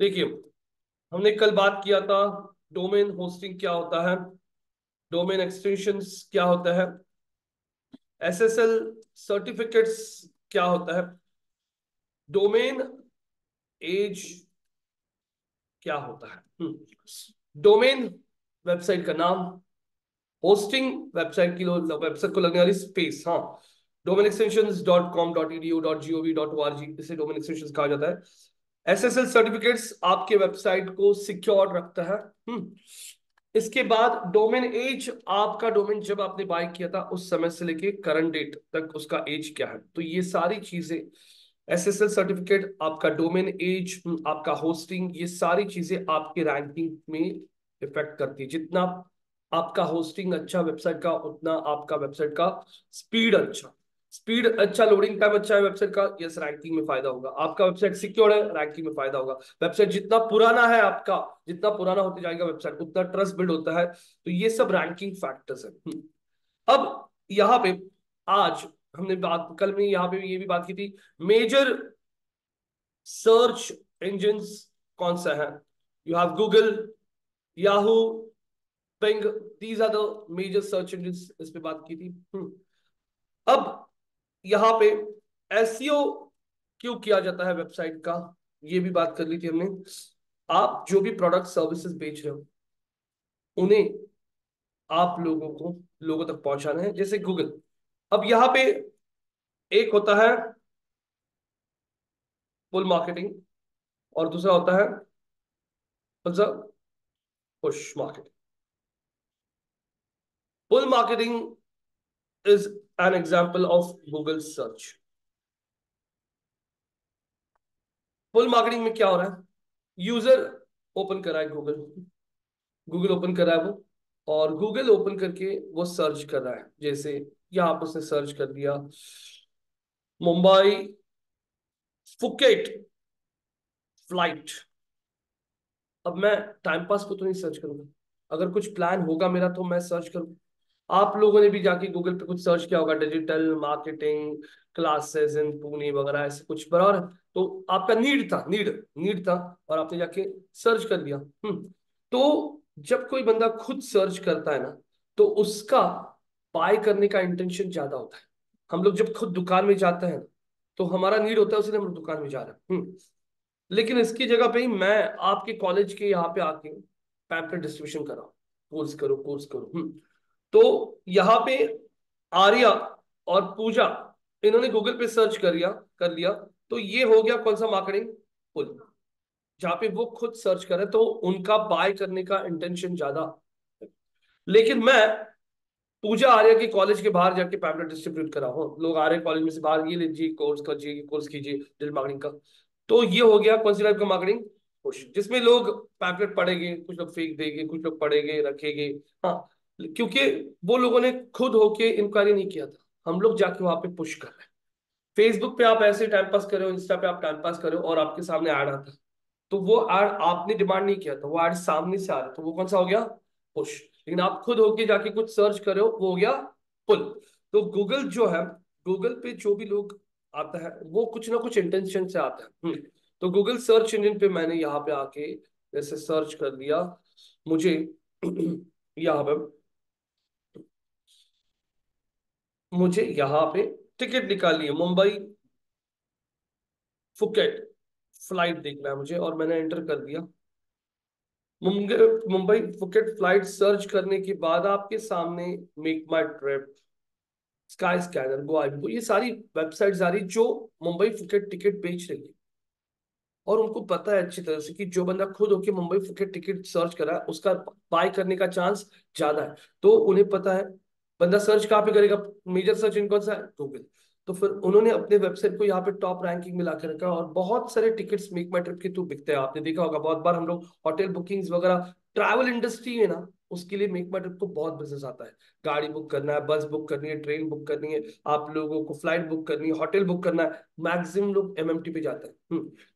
देखिए हमने कल बात किया था डोमेन होस्टिंग क्या होता है, डोमेन एक्सटेंशंस क्या होता है, एसएसएल सर्टिफिकेट्स क्या होता है, डोमेन एज क्या होता है, डोमेन वेबसाइट का नाम, होस्टिंग वेबसाइट की वेबसाइट को लगने वाली स्पेस, हाँ डोमेन एक्सटेंशंस .com.edu.gov.org इसे डोमेन एक्सटेंशंस कहा जाता है। एसएसएल सर्टिफिकेट्स आपके वेबसाइट को सिक्योर रखता है। इसके बाद डोमेन एज, आपका डोमेन जब आपने बाय किया था उस समय से लेके करंट डेट तक उसका एज क्या है, तो ये सारी चीजें एसएसएल सर्टिफिकेट, आपका डोमेन एज, आपका होस्टिंग, ये सारी चीजें आपके रैंकिंग में इफेक्ट करती है। जितना आपका होस्टिंग अच्छा वेबसाइट का, उतना आपका वेबसाइट का स्पीड अच्छा, स्पीड अच्छा, लोडिंग टाइम अच्छा है वेबसाइट का, यस रैंकिंग में फायदा होगा। आपका वेबसाइट सिक्योर है, रैंकिंग में फायदा होगा। वेबसाइट जितना पुराना है आपका, जितना पुराना होते जाएगा वेबसाइट उतना ट्रस्ट बिल्ड होता है। तो ये सब रैंकिंग फैक्टर्स है। अब यहाँ पे आज हमने बात, कल में यहाँ पे ये भी बात की थी, मेजर सर्च इंजन कौन सा है, you have Google, Yahoo, Bing, these are the major search engine, इस पे बात की थी। अब यहाँ पे एसईओ क्यों किया जाता है वेबसाइट का, ये भी बात कर ली थी हमने। आप जो भी प्रोडक्ट सर्विसेज बेच रहे हो उन्हें आप लोगों को लोगों तक पहुंचाना है, जैसे गूगल। अब यहाँ पे एक होता है पुल मार्केटिंग और दूसरा होता है push marketing. Pull marketing is an example of Google search। Pull marketing में क्या हो रहा है, यूजर ओपन करा है गूगल, गूगल ओपन करा है वो, और गूगल ओपन करके वो सर्च कर रहा है, जैसे यहाँ पर उसने सर्च कर दिया मुंबई फुकेट फ्लाइट। अब मैं टाइम पास को तो नहीं सर्च करूंगा, अगर कुछ प्लान होगा मेरा तो मैं सर्च करूंगा। आप लोगों ने भी जाके गूगल पे कुछ सर्च किया होगा, digital marketing classes in Pune वगैरह ऐसे कुछ पर, और तो आपका नीड था, नीड था और आपने जाके सर्च कर लिया। तो जब कोई बंदा खुद सर्च करता है ना, तो उसका बाय करने का इंटेंशन ज्यादा होता है। हम लोग जब खुद दुकान में जाते हैं तो हमारा नीड होता है, उसलिए हम लोग दुकान में जा रहे हैं। लेकिन इसकी जगह पे ही मैं आपके कॉलेज के यहाँ पे आके पैम्पलेट डिस्ट्रीब्यूशन कर रहा हूँ, कोर्स करो कोर्स करो। तो यहाँ पे आर्या और पूजा इन्होंने गूगल पे सर्च कर लिया, तो ये हो गया कौन सा मार्केटिंग, पुल, जहाँ पे वो खुद सर्च कर रहे तो उनका बाय करने का इंटेंशन ज्यादा। लेकिन मैं पूजा आर्या के कॉलेज के बाहर जाके पैम्पलेट डिस्ट्रीब्यूट कर रहा हूँ, लोग आर्या कॉलेज में से बाहर ये लीजिए कोर्स कीजिए, कोर्स कीजिए डिजिटल मार्केटिंग का। तो ये हो गया कौन सी टाइप का मार्केटिंग, पुश, जिसमें लोग पैम्पलेट पढ़ेंगे, कुछ लोग फेंक देंगे, कुछ लोग पढ़ेंगे रखेंगे, हाँ, क्योंकि वो लोगों ने खुद होके इंक्वायरी नहीं किया था, हम लोग जाके वहां पे पुश कर रहे हैं। फेसबुक पे आप ऐसे टाइम पास कर रहे हो, इंस्टा पे आप टाइम पास कर रहे हो और आपके सामने ऐड आता है, तो वो ऐड आपने डिमांड नहीं किया था, वो ऐड सामने से आ रहा है, तो वो कौन सा हो गया, पुश। लेकिन आप खुद होके जाके कुछ सर्च कर रहे हो, वो हो गया पुल। तो गूगल जो है, गूगल पे जो भी लोग आता है वो कुछ ना कुछ इंटेंशन से आता है। तो गूगल सर्च इंजिन पे मैंने यहाँ पे आके जैसे सर्च कर दिया, मुझे यहाँ पे टिकट निकाली है मुंबई फुकेट फ्लाइट देखना है मुझे, और मैंने एंटर कर दिया मुंबई फुकेट फ्लाइट। सर्च करने के बाद आपके सामने मेक माई ट्रिप, स्काई स्कैनर, गो, ये सारी वेबसाइट्स आ रही जो मुंबई फुकेट टिकट बेच रही है, और उनको पता है अच्छी तरह से कि जो बंदा खुद होके मुंबई फुकेट टिकट सर्च कर रहा है उसका बाय करने का चांस ज्यादा है। तो उन्हें पता है बंदा सर्च कहाँ पे करेगा, मेजर सर्च इंजन कौन सा है, गूगल। तो फिर उन्होंने अपने वेबसाइट को यहाँ पे टॉप रैंकिंग में लाकर रखा, और बहुत सारे टिकट्स मेक माई ट्रिप के थ्रू बिकते हैं। आपने देखा होगा बहुत बार हम लोग होटल बुकिंग्स वगैरह, ट्रैवल इंडस्ट्री है ना, उसके लिए मेक माई ट्रिप को बहुत बिजनेस आता है। गाड़ी बुक करना है, बस बुक करनी है, ट्रेन बुक करनी है, आप लोगों को फ्लाइट बुक करनी है, होटल बुक करना है, मैक्सिमम लोग MMT पे जाते हैं।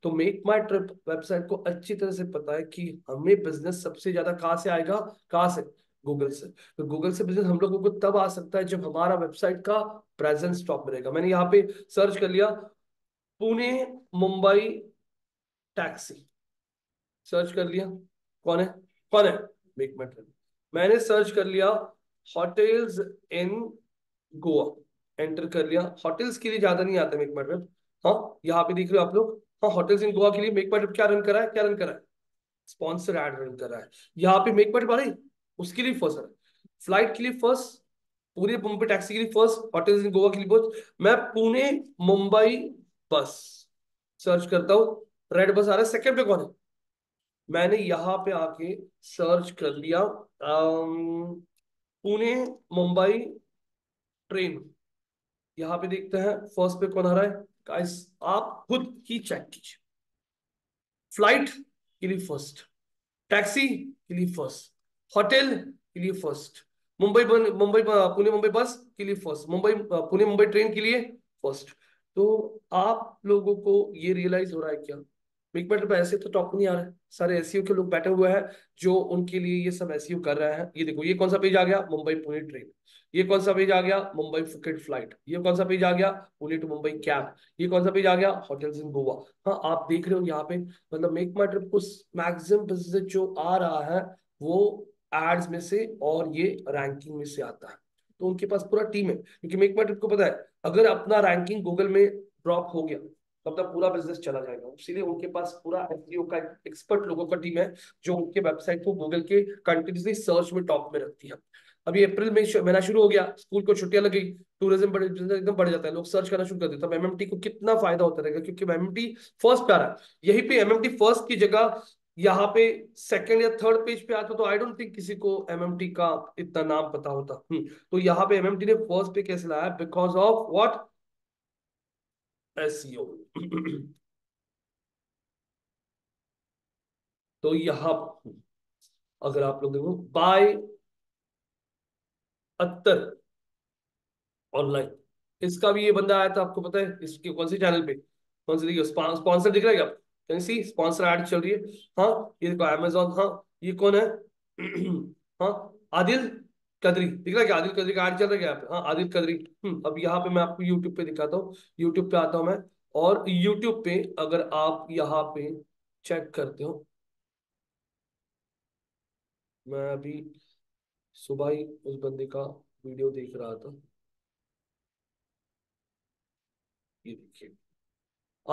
तो मेक माई ट्रिप वेबसाइट को अच्छी तरह से पता है कि हमें बिजनेस सबसे ज्यादा कहाँ से आएगा, कहाँ से, गूगल से। तो गूगल से बिजनेस हम लोगों को तब आ सकता है जब हमारा वेबसाइट का प्रेजेंस टॉप में रहेगा। मैंने यहाँ पे सर्च कर लिया पुणे मुंबई टैक्सी, सर्च कर लिया, कौन है मेक माई ट्रिप। मैंने सर्च कर लिया होटल्स इन गोवा, एंटर कर लिया। होटल्स के लिए ज्यादा नहीं आता मेक माई ट्रिप। हाँ, यहाँ पे देख रहे हो आप लोग। हाँ, होटल्स इन गोवा के लिए मेक माई ट्रिप क्या रन करा है, स्पॉन्सर एड रन कर रहा है। यहाँ पे मेक माई ट्रिप आ रही, उसके लिए फर्स्ट है, फ्लाइट के लिए फर्स्ट, पूरे बॉम्बे टैक्सी के लिए फर्स्ट, होटल्स इन गोवा के लिए फर्स्ट। मैं पुणे मुंबई बस सर्च करता हूँ, रेड बस आ रहा है। सेकंड पे कौन है? मैंने यहाँ पे आके सर्च कर लिया पुणे मुंबई ट्रेन। यहाँ पे देखते हैं फर्स्ट पे कौन आ रहा है। गाइस आप खुद ही चेक कीजिए। फ्लाइट के लिए फर्स्ट, टैक्सी के लिए फर्स्ट, होटल के लिए फर्स्ट, मुंबई पुणे मुंबई बस के लिए फर्स्ट, मुंबई पुणे मुंबई ट्रेन के लिए फर्स्ट। तो आप लोगों को ये रियलाइज हो रहा है क्या? मेक माई ट्रिप ऐसे तो टॉप नहीं आ रहा है, सारे एसईओ के लोग बैठे हुए हैं जो उनके लिए ये सब एसईओ कर रहे हैं। ये देखो, ये कौन सा पेज आ गया? मुंबई पुणे ट्रेन। ये कौन सा पेज आ गया? Mumbai Phuket flight. ये कौन सा पेज आ गया? Pune to Mumbai cab. ये कौन सा पेज आ गया? Hotels in Goa. हाँ, आप देख रहे हो यहाँ पे, मतलब मेक माई ट्रिप को मैक्सिमम बिजनेस जो आ रहा है वो एड्स में से और ये रैंकिंग में से आता है। तो उनके पास पूरा टीम है, क्योंकि मेक माई ट्रिप को पता है अगर अपना रैंकिंग गूगल में ड्रॉप हो गया तब तक पूरा बिजनेस चला जाएगा। इसीलिए उनके पास पूरा एसईओ का एक्सपर्ट लोगों का टीम है जो उनके वेबसाइट को गूगल के कंटिन्यूसली सर्च में टॉप में रखती है। अभी अप्रैल में महीना शुरू हो गया, स्कूल को छुट्टियां लगी, टूरिज्म एकदम बढ़ जाता है, लोग सर्च करना शुरू कर देते हैं। तब एमएमटी को कितना फायदा होता रहेगा, क्योंकि एमएमटी फर्स्ट आ रहा है। यही पे एमएमटी फर्स्ट की जगह यहाँ पे सेकंड या थर्ड पेज पे आता तो आई डोंट थिंक किसी को एमएमटी का इतना नाम पता होता। तो यहाँ पे एमएमटी ने फर्स्ट पे कैसे लाया? Because of what? एसईओ। तो यहाँ अगर आप लोग देखो, बाय 78 ऑनलाइन, इसका भी ये बंदा आया था, आपको पता है इसके कौन से चैनल पे, कौन से देखिए स्पॉन्सर दिख रहा है क्या? सी स्पॉन्सर ऐड चल रही है। हाँ, ये देखो अमेजोन। हाँ, ये कौन है? हाँ, आदिल कदरी। दिख रहा है क्या? आदिल कदरी का ऐड चल रहा है क्या यहाँ पे? हाँ, आदिल कदरी। अब यहाँ पे मैं आपको यूट्यूब पे दिखाता हूँ। यूट्यूब पे आता हूँ मैं, और यूट्यूब पे अगर आप यहाँ पे चेक करते हो, मैं अभी सुबह ही उस बंदे का वीडियो देख रहा था। ये देखिए,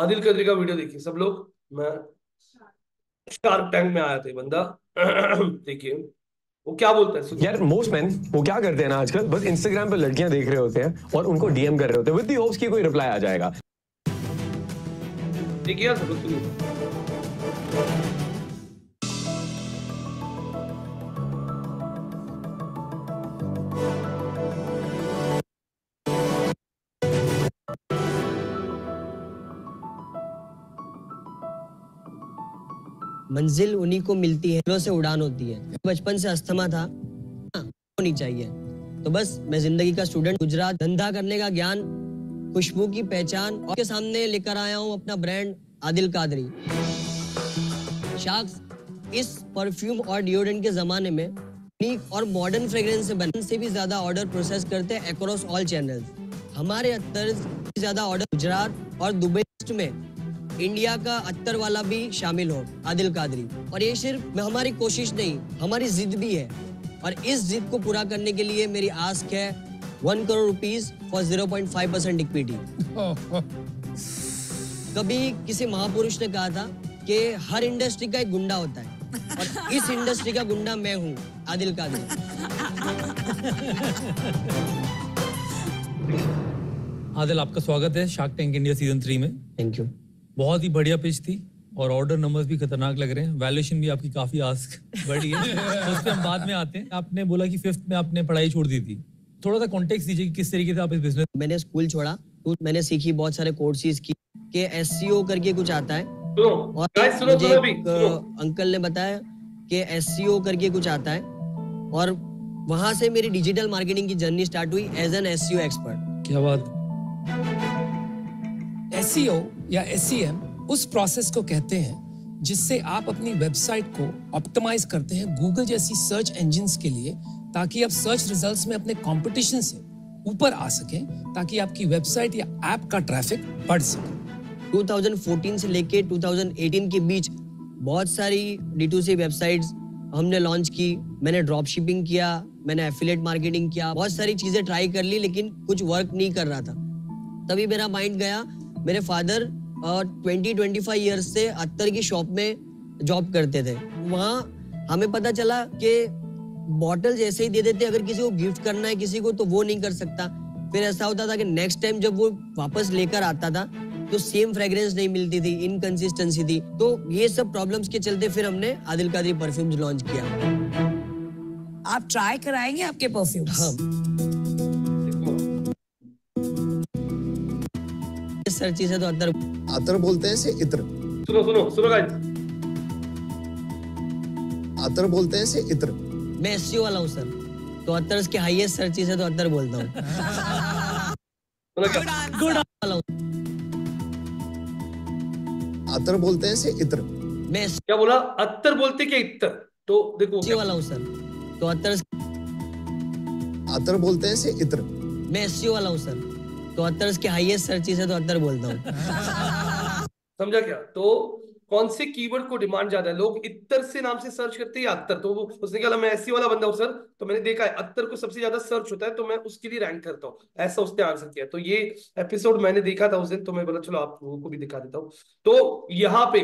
आदिल कदरी का वीडियो देखिए सब लोग। मैं शार्क टैंक में आया था ये बंदा, देखिए वो क्या बोलता है। यार मोस्ट मैन वो क्या करते हैं ना आजकल, बस इंस्टाग्राम पर लड़कियां देख रहे होते हैं और उनको डीएम कर रहे होते हैं विद द होप्स कि कोई रिप्लाई आ जाएगा। देखिए यार सब लोग, मंजिल उन्हीं को मिलती है से उड़ान होती है। बचपन से अस्थमा था, होनी चाहिए, तो बस मैं जिंदगी का स्टूडेंट गुजरात, धंधा करने का ज्ञान, खुशबू की पहचान, और के सामने लेकर आया हूँ अपना ब्रांड आदिल कादरी। शाख्स इस परफ्यूम और डिओडेंट के जमाने में यूनिक और मॉडर्न फ्रेग्रेंस से बनने से भी ज्यादा ऑर्डर प्रोसेस करते हैं अक्रॉस ऑल चैनल्स। हमारे 78 से ज्यादा ऑर्डर गुजरात और दुबई में इंडिया का 78 वाला भी शामिल हो, आदिल कादरी। और ये सिर्फ हमारी कोशिश नहीं, हमारी जिद भी है, और इस जिद को पूरा करने के लिए मेरी आस्क है 1 करोड़ रुपीस फॉर 0.5% इक्विटी। कभी किसी महापुरुष ने कहा था कि हर इंडस्ट्री का एक गुंडा होता है, और इस इंडस्ट्री का गुंडा मैं हूँ, आदिल कादरी। आदिल, आपका स्वागत है शार्क टैंक इंडिया सीजन 3 में। Thank you. बहुत ही बढ़िया पिच थी और ऑर्डर नंबर्स भी खतरनाक लग रहे हैं, वैल्यूएशन भी आपकी काफी आस्क बढ़ी है। तो उस पे हम बाद में आते हैं। आपने बोला कि 5th में आपने पढ़ाई छोड़ दी थी, थोड़ा सा कॉन्टेक्स्ट दीजिए कि किस तरीके से आप इस बिजनेस। मैंने स्कूल छोड़ा, मैंने सीखी बहुत सारे कोर्सेज की, के एसईओ करके कुछ आता है, और अंकल ने बताया कि एसईओ करके कुछ आता है, और वहाँ से मेरी डिजिटल मार्केटिंग की जर्नी स्टार्ट हुई एज एन एसईओ एक्सपर्ट। क्या बात! एसईओ या SEM उस प्रोसेस को कहते हैं जिससे आप अपनी वेबसाइट को ऑप्टिमाइज करते हैं गूगल जैसी सर्च इंजन्स के लिए, ताकि आप सर्च रिजल्ट्स में अपने कंपटीशन से ऊपर आ सकें, ताकि आपकी वेबसाइट या ऐप का ट्रैफिक बढ़ सके। 2014 से लेके 2018 के बीच बहुत सारी D2C वेबसाइट्स हमने लॉन्च की, मैंने ड्रॉप शिपिंग किया, मैंने एफिलेट मार्केटिंग किया, बहुत सारी चीज़ें ट्राई कर ली लेकिन कुछ वर्क नहीं कर रहा था। तभी मेरा माइंड गया, मेरे फादर 20-25 इयर्स से अत्तर की शॉप में जॉब करते थे। वहाँ हमें पता चला कि बॉटल्स ऐसे ही दे देते, अगर किसी को गिफ्ट करना है किसी को तो वो नहीं कर सकता। फिर ऐसा होता था कि नेक्स्ट टाइम जब वो वापस लेकर आता था तो सेम फ्रेग्रेंस नहीं मिलती थी, इनकंसिस्टेंसी थी। तो ये सब प्रॉब्लम्स के चलते फिर हमने आदिल कादरी परफ्यूम्स लॉन्च किया। आप ट्राई कराएंगे आपके परफ्यूम्स? हाँ। इस सर्ची से तो अतर बोलते हैं से इत्र। सुनो सुनो सुनो गाइस, अतर बोलते हैं से इत्र। मैं एसईओ वाला हूँ सर, तो अतर के हाईएस्ट सर्ची से तो अतर बोलता हूँ। अतर बोलते हैं से इत्र। मैं क्या बोला? अतर बोलते क्या इत्र? तो देखो एसईओ वाला हूँ सर, तो अतर बोलते हैं से इत्र। मैं एसईओ वाला हूँ सर, तो अतर के हाईएस्ट सर्ची से तो अतर बोलता हूँ। समझा क्या? तो कौन से कीवर्ड को डिमांड ज्यादा है? लोग इत्र से नाम से सर्च करते हैं या अतर? तो उसने क्या, मैं एसईओ वाला बंदा हूँ सर, तो मैंने देखा है अतर को सबसे ज्यादा सर्च होता है तो मैं उसके लिए रैंक करता हूँ, ऐसा उसने आंसर किया। तो ये एपिसोड मैंने देखा था उस दिन, तो मैं बोला चलो आप लोगों को भी दिखा देता हूँ। तो यहाँ पे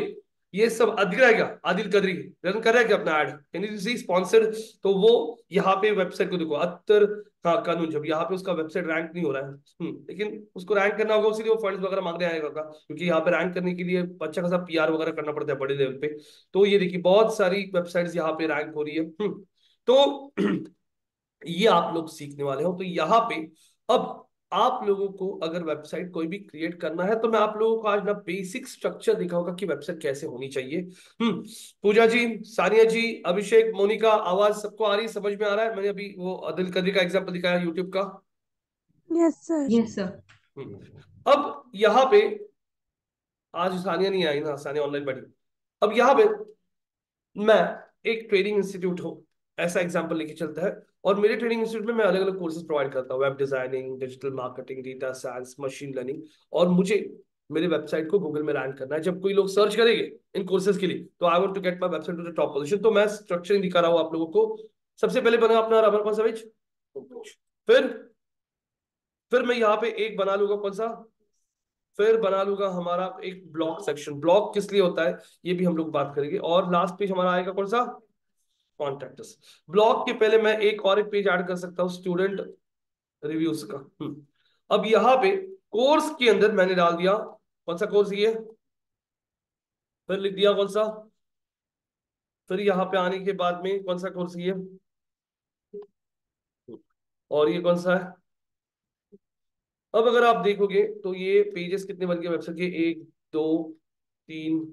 ये सब अदिल रहेगा, आदिल कदरी रन करेगा अपना एड, यानी स्पॉन्सर्ड। तो वो यहाँ पे वेबसाइट को देखो, अत्तर का कानून, जब यहाँ पे उसका वेबसाइट रैंक नहीं हो रहा है लेकिन उसको रैंक करना होगा, उसी लिए वो फंड्स वगैरह मांगने आएगा क्योंकि यहाँ पे रैंक करने के लिए अच्छा खासा PR वगैरह करना पड़ता है बड़े लेवल पे। तो ये देखिए बहुत सारी वेबसाइट यहाँ पे रैंक हो रही है। तो ये आप लोग सीखने वाले हो। तो यहाँ पे अब आप लोगों को अगर वेबसाइट कोई भी क्रिएट करना है तो मैं आप लोगों को आज ना बेसिक स्ट्रक्चर दिखाऊंगा कि वेबसाइट कैसे होनी चाहिए। पूजा जी, सानिया जी, अभिषेक, मोनिका, आवाज सबको आ रही, समझ में आ रहा है? मैंने अभी वो आदिल कदरी का एग्जांपल दिखाया यूट्यूब का। Yes sir, yes sir. अब यहाँ पे आज सानिया नहीं आई ना, सानिया ऑनलाइन बैठी। अब यहाँ पे मैं एक ट्रेनिंग इंस्टीट्यूट हूँ ऐसा एग्जाम्पल लेके चलता है, और मेरे ट्रेनिंग इंस्टीट्यूट में मैं अलग अलग कोर्सेज प्रोवाइड करता हूँ, web designing, digital marketing, data science, machine learning. और मुझे मेरे वेबसाइट को गूगल में रैंक करना है। जब कोई लोग सर्च करेंगे इन कोर्सेज के लिए तो I want to get my website to the top position. तो मैं स्ट्रक्चरिंग दिखा रहा हूँ आप लोगों को। सबसे पहले बना अपना रबर पर सवेज, फिर मैं यहाँ पे एक बना लूंगा कौन सा, फिर बना लूंगा हमारा एक ब्लॉग सेक्शन। ब्लॉग किस लिए होता है ये भी हम लोग बात करेंगे, और लास्ट पेज हमारा आएगा कौन सा, कॉन्टैक्ट्स। ब्लॉग के पहले मैं एक और एक पेज ऐड कर सकता हूँ स्टूडेंट रिव्यूज का। अब यहाँ पे कोर्स के अंदर मैंने डाल दिया कौन सा कोर्स ये, फिर लिख दिया कौन सा, फिर यहाँ पे आने के बाद में कौन सा कोर्स ये, और ये कौन सा है। अब अगर आप देखोगे तो ये पेजेस कितने बन गए वेबसाइट के, 1 2 3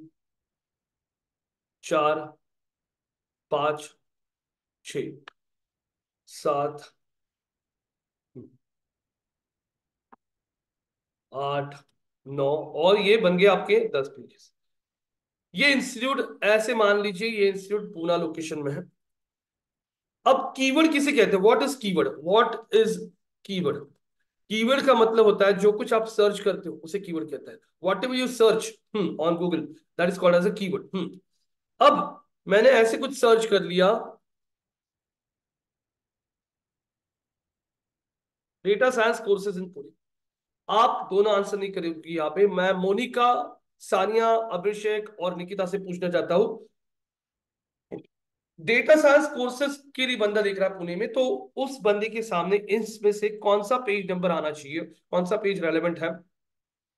4 5 6 7 8 9 और ये बन गए आपके 10 पेजेस। ये इंस्टीट्यूट ऐसे मान लीजिए ये इंस्टीट्यूट पूना लोकेशन में है। अब कीवर्ड किसे कहते हैं? What is keyword? What is keyword? Keyword का मतलब होता है जो कुछ आप सर्च करते हो उसे कीवर्ड कहता है। Whatever you search on Google that is called as a keyword. अब मैंने ऐसे कुछ सर्च कर लिया, डेटा साइंस कोर्सेज इन पूरी, आप दोनों आंसर नहीं करेंगे। यहाँ पे मैं मोनिका, सानिया, अभिषेक और निकिता से पूछना चाहता हूं, डेटा साइंस कोर्सेज के लिए बंदा देख रहा है पुणे में, तो उस बंदे के सामने इसमें से कौन सा पेज नंबर आना चाहिए, कौन सा पेज रेलेवेंट है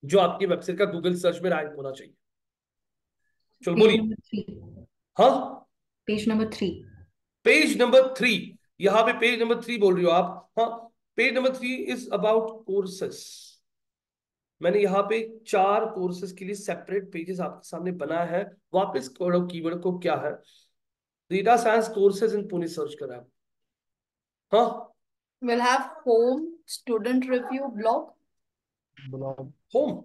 जो आपकी वेबसाइट का गूगल सर्च में रैंक होना चाहिए? चलो बोलिए। हाँ, पेज नंबर 3। पेज नंबर 3, यहाँ पे पेज नंबर 3 बोल रही हो आप। हाँ, page number 3 is about courses. मैंने यहाँ पे 4 कोर्सेस के लिए सेपरेट पेजेस आपके सामने बनाया है। वापस करो कीवर्ड को, क्या है, data science courses in Pune search करा है। हाँ, we'll have home, student review, blog, home।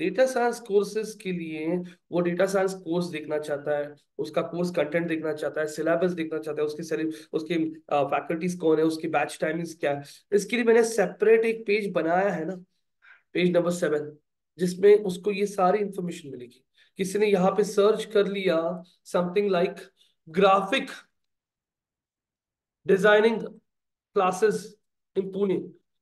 Data science courses के लिए वो डेटा साइंस कोर्स देखना चाहता है, उसका कोर्स कंटेंट देखना चाहता है, सिलेबस देखना चाहता है, उसके फैकल्टीज कौन है, उसकी बैच टाइमिंग्स क्या है। इसके लिए मैंने सेपरेट एक पेज बनाया है ना, पेज नंबर 7, जिसमें उसको ये सारी इंफॉर्मेशन मिलेगी। किसी ने यहाँ पे सर्च कर लिया something like graphic designing classes in Pune,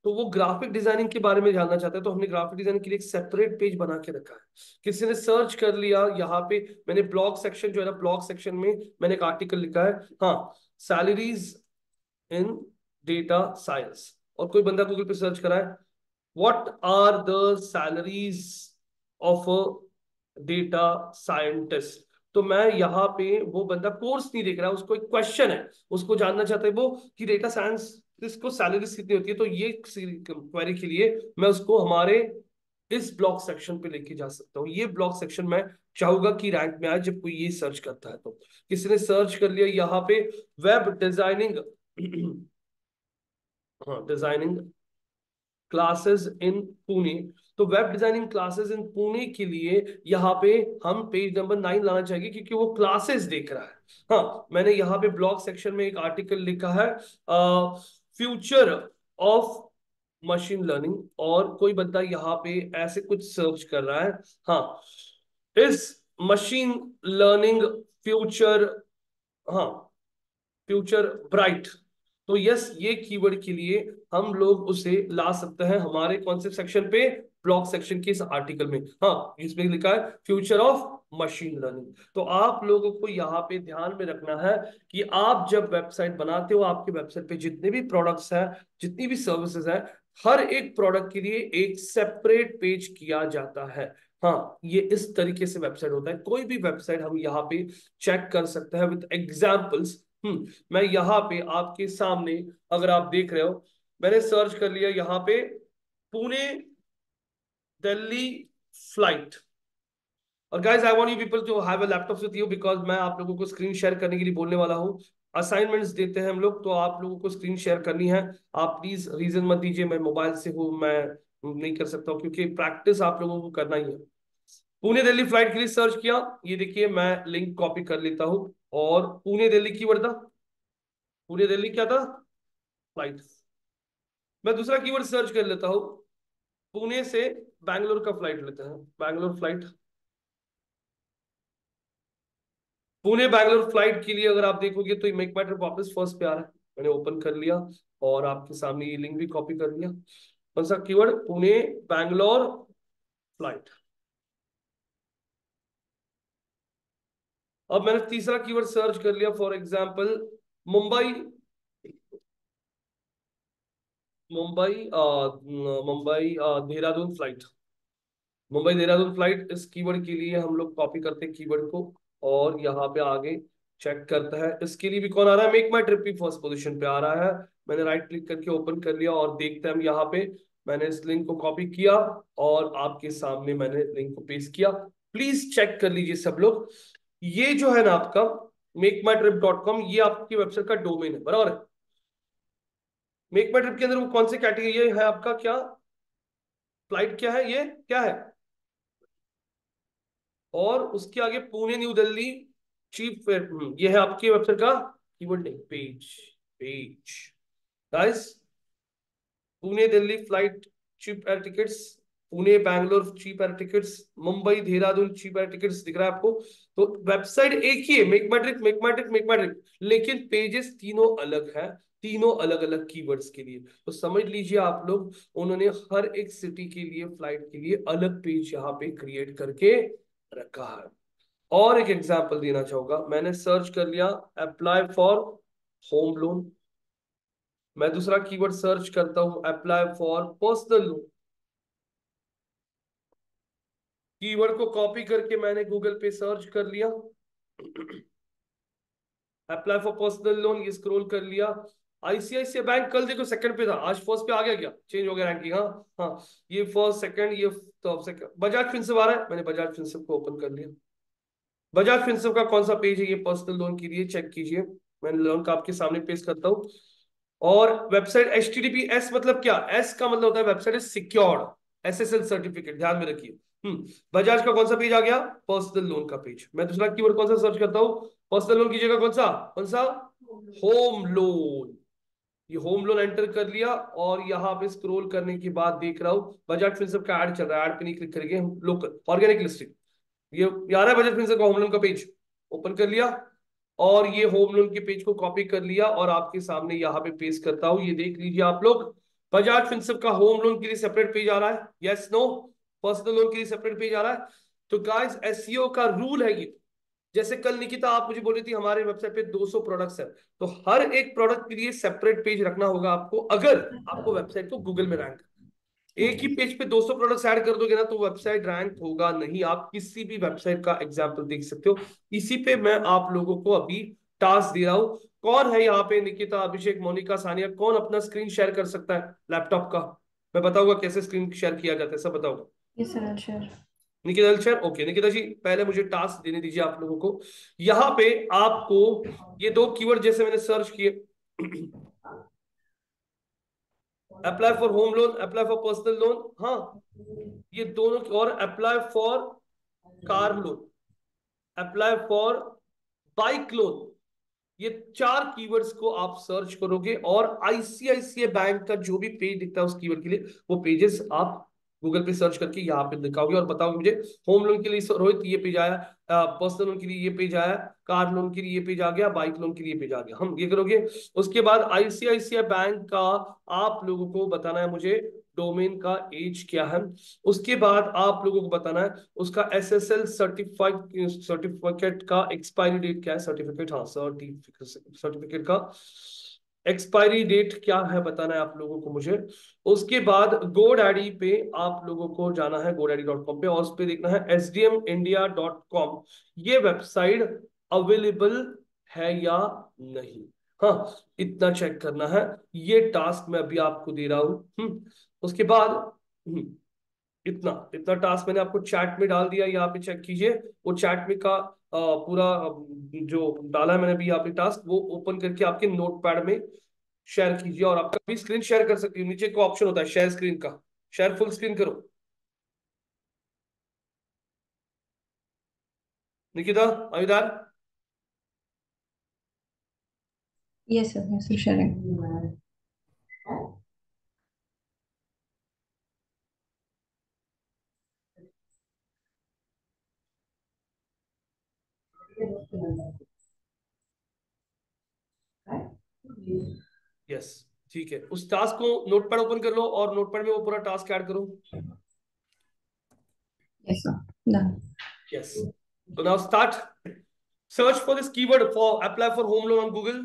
तो वो ग्राफिक डिजाइनिंग के बारे में जानना चाहता है, तो हमने ग्राफिक डिजाइनिंग के लिए एक सेपरेट पेज बना के रखा है। किसी ने सर्च कर लिया, यहाँ पे मैंने ब्लॉग सेक्शन जो है ना, ब्लॉग सेक्शन में मैंने एक आर्टिकल लिखा है, हाँ, सैलरीज इन डेटा साइंस, और कोई बंदा गूगल पे सर्च करा है what are the salaries of a data scientist, तो मैं यहाँ पे, वो बंदा कोर्स नहीं देख रहा है, उसको एक क्वेश्चन है, उसको जानना चाहता है वो कि डेटा साइंस इसको सैलरीज कितनी होती है, तो ये क्वेरी के लिए मैं उसको हमारे इस ब्लॉग सेक्शन पे लेके जा सकता हूँ। ये ब्लॉग सेक्शन मैं चाहूंगा कि रैंक में आए जब कोई ये सर्च करता है। तो किसी ने सर्च कर लिया यहाँ पे web designing designing classes in Pune, तो web designing classes in Pune के लिए यहाँ पे हम पेज नंबर 9 लाना चाहिए क्योंकि वो क्लासेस देख रहा है। हाँ, मैंने यहाँ पे ब्लॉग सेक्शन में एक आर्टिकल लिखा है फ्यूचर ऑफ मशीन लर्निंग, और कोई बंदा यहाँ पे ऐसे कुछ सर्च कर रहा है, हाँ, इस मशीन लर्निंग फ्यूचर, हाँ, फ्यूचर ब्राइट, तो यस, ये कीवर्ड के लिए हम लोग उसे ला सकते हैं हमारे कॉन्सेप्ट सेक्शन पे, ब्लॉग सेक्शन के इस आर्टिकल में। हाँ, इसमें लिखा है फ्यूचर ऑफ मशीन लर्निंग। तो आप लोगों को यहाँ पे ध्यान में रखना है कि आप जब वेबसाइट बनाते हो, आपके वेबसाइट पे जितने भी प्रोडक्ट्स हैं, जितनी भी सर्विसेज हैं, हर एक प्रोडक्ट के लिए एक सेपरेट पेज किया जाता है। हाँ, ये इस तरीके से वेबसाइट होता है। कोई भी वेबसाइट हम यहाँ पे चेक कर सकते हैं विद एग्जाम्पल्स। मैं यहाँ पे आपके सामने, अगर आप देख रहे हो, मैंने सर्च कर लिया यहाँ पे पुणे दिल्ली फ्लाइट, और guys I want you people to have a laptop with you because मैं आप लोगों को स्क्रीन शेयर करने के लिए बोलने वाला हूँ। असाइनमेंट्स देते हैं हम लोग, तो आप लोगों को स्क्रीन शेयर करनी है। आप प्लीज रीजन मत दीजिए, मैं मोबाइल से हूँ, मैं नहीं कर सकता हूँ, क्योंकि प्रैक्टिस आप लोगों को करना ही है। पुणे दिल्ली फ्लाइट के लिए सर्च किया, ये देखिए मैं लिंक कॉपी कर लेता हूँ, और पुणे दिल्ली कीवर्ड था, पुणे दिल्ली क्या था, फ्लाइट। मैं दूसरा कीवर्ड सर्च कर लेता हूँ, पुणे से बैंगलोर का फ्लाइट लेते हैं, बैंगलोर फ्लाइट। पुणे बैंगलोर फ्लाइट के लिए अगर आप देखोगे तो मेक माई ट्रिप वापस फर्स्ट पे आ रहा है। मैंने ओपन कर लिया और आपके सामने ये लिंक भी कॉपी कर लिया। कौन सा कीवर्ड, पुणे बैंगलोर फ्लाइट। अब मैंने तीसरा कीवर्ड सर्च कर लिया, for example Mumbai, Dehradun flight, Mumbai Dehradun flight. इस कीवर्ड के लिए हम लोग कॉपी करते हैं कीवर्ड को, और यहाँ पे आगे चेक करता है। इसके लिए भी कौन आ रहा है, मेक माई ट्रिप भी फर्स्ट पोजीशन पे आ रहा है। मैंने राइट क्लिक करके ओपन कर लिया और देखते हैं हम यहाँ पे, मैंने इस लिंक को कॉपी किया और आपके सामने मैंने लिंक को पेस्ट किया। प्लीज चेक कर लीजिए सब लोग, ये जो है ना आपका makemytrip.com, ये आपकी वेबसाइट का डोमेन है, बराबर है। मेक माई ट्रिप के अंदर वो कौन सी कैटेगरी है आपका, क्या फ्लाइट, क्या है ये, क्या है, और उसके आगे पुणे न्यू दिल्ली चीफ, ये है आपकी वेबसाइट का keyword page. Guys, Pune Delhi flight cheap air tickets, Pune Bangalore cheap air tickets, Mumbai Dehradun cheap air tickets, दिख रहा है आपको। तो वेबसाइट एक ही है, मेक माई ट्रिप, लेकिन पेजेस तीनों अलग है, तीनों अलग अलग कीवर्ड्स के लिए। तो समझ लीजिए आप लोग, उन्होंने हर एक सिटी के लिए, फ्लाइट के लिए अलग पेज यहाँ पे क्रिएट करके रखा है। और एक एग्जाम्पल देना चाहूंगा, मैंने सर्च कर लिया अप्लाई फॉर होम लोन, मैं दूसरा कीवर्ड सर्च करता हूं apply for personal loan. Keyword को कॉपी करके मैंने गूगल पे सर्च कर लिया अप्लाई फॉर पर्सनल लोन, ये स्क्रॉल कर लिया। आईसीआईसीआई बैंक, कल देखो सेकंड पे था, आज फर्स्ट पे आ गया, क्या चेंज हो गया रैंकिंग। हाँ, ये फर्स्ट सेकंड, ये टॉप सेकंड। बजाज फिनसर्व आ रहा है, मैंने बजाज फिनसर्व को ओपन कर लिया। बजाज फिनसर्व का कौन सा पेज है, ये पर्सनल लोन के लिए, चेक कीजिए। मैंने लोन का आपके सामने पेश करता हूँ। और वेबसाइट HTTPS मतलब क्या, एस का मतलब होता है website is secured, SSL certificate, ध्यान में रखिए। बजाज का कौन सा पेज आ गया, पर्सनल लोन का पेज। मैं दूसरा कीवर्ड कौन सा सर्च करता हूँ, पर्सनल लोन की जगह कौन सा होम लोन, ये होम लोन एंटर कर लिया। और यहाँ पे स्क्रॉल करने के बाद देख रहा हूँ बजाज फिनसर्व का ऐड चल रहा है, ऐड पे नहीं क्लिक करेंगे, लोकल ऑर्गेनिक लिस्टिंग। ये आ रहा है बजाज फिनसर्व का होम लोन का पेज, ओपन कर लिया और ये होम लोन के पेज को कॉपी कर लिया और आपके सामने यहाँ पे पेस्ट करता हूँ। ये देख लीजिए आप लोग, बजाज फिनसर्व का होम लोन के लिए सेपरेट पेज आ रहा है, यस नो, पर्सनल लोन के लिए सेपरेट पेज आ रहा है। तो गाइस एसईओ का रूल है ये, जैसे कल निकिता आप मुझे बोली थी हमारे वेबसाइट पे 200 प्रोडक्ट्स हैं, तो हर एक प्रोडक्ट के लिए सेपरेट पेज रखना होगा आपको, अगर आपको वेबसाइट को गूगल में रैंक, एक ही पेज पे 200 प्रोडक्ट्स ऐड कर दोगे ना तो वेबसाइट रैंक होगा नहीं। आप किसी भी वेबसाइट का एग्जांपल देख सकते हो, इसी पे मैं आप लोगों को अभी टास्क दे रहा हूं। कौन है यहाँ पे, निकिता, अभिषेक, मोनिका, सानिया, कौन अपना स्क्रीन शेयर कर सकता है लैपटॉप का? मैं बताऊंगा कैसे स्क्रीन शेयर किया जाता है, सब बताऊंगा। निकिता सर, ओके निकिता जी पहले मुझे टास्क देने दीजिए आप लोगों को। यहाँ पे आपको ये दो कीवर्ड जैसे मैंने सर्च किए, apply for home loan, apply for personal loan, हाँ ये दोनों, और apply for car loan, apply for bike loan, ये चार कीवर्ड्स को आप सर्च करोगे और आईसीआईसीआई बैंक का जो भी पेज दिखता है उस कीवर्ड के लिए वो पेजेस आप गूगल पे सर्च करके यहाँ पे दिखाओगे और बताओगे मुझे होम लोन के लिए रोहित ये पेज आया, पर्सनल लोन के लिए ये पेज आया, कार लोन के लिए ये पेज आ गया, बाइक लोन के लिए पेज आ गया। हम ये करोगे, उसके बाद आईसीआईसीआई बैंक का आप लोगों को बताना है मुझे डोमेन का एज क्या है, उसके बाद आप लोगों को बताना है उसका एसएसएल सर्टिफिकेट का एक्सपायरी डेट क्या है, सर्टिफिकेट, हाँ सर्टिफिकेट का एक्सपायरी डेट क्या है बताना है आप लोगों को मुझे। उसके बाद गोडैडी पे आप लोगों को जाना है, godaddy.com पे, और उस पे देखना है SdmIndia.com ये वेबसाइट अवेलेबल है या नहीं, हाँ इतना चेक करना है। ये टास्क मैं अभी आपको दे रहा हूं। उसके बाद इतना टास्क मैंने आपको चैट में डाल दिया, यहाँ पे चेक कीजिए वो चैट में का पूरा जो डाला है मैंने भी यहाँ पे टास्क, वो ओपन करके आपके नोटपैड में शेयर कीजिए और आपका भी स्क्रीन शेयर कर सकती हूँ। नीचे को ऑप्शन होता है शेयर स्क्रीन का, शेयर फुल स्क्रीन करो निकिता, अविदार यस सर शेयरिंग। यस ठीक है, उस टास्क को नोटपैड ओपन कर लो और नोटपैड में वो पूरा टास्क ऐड करो। यस यस, तो now start search for this keyword for apply for home loan on Google,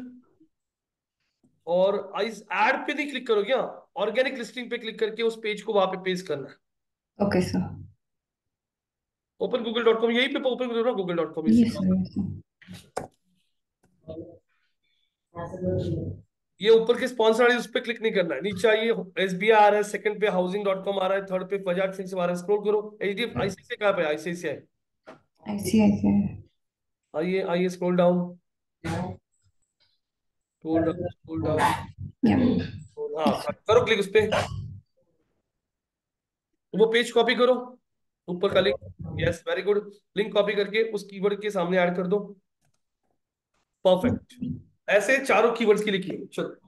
और इस ऐड पे नहीं क्लिक करोगे, ऑर्गेनिक लिस्टिंग पे क्लिक करके उस पेज को वहां पे पेस्ट करना है। ओके सर, ओपन google.com, यही पे ओपन करो ना google.com। ये ऊपर के स्पॉन्सर आ रही है, उस पे क्लिक नहीं करना है। नीचे आइए, SBI आ रहा है, सेकंड पे housing.com आ रहा है, थर्ड पे बजाज फिनसर्व आ रहा है, स्क्रॉल करो। HDFC ICICI कहाँ पे? ICICI। आइए स्क्रॉल डाउन, हाँ करो क्लिक उस पे, वो पेज कॉपी करो ऊपर का link, yes very good, link copy करके उस कीवर्ड के सामने ऐड कर दो। परफेक्ट, ऐसे चारों कीवर्ड्स की लिखिए। चलो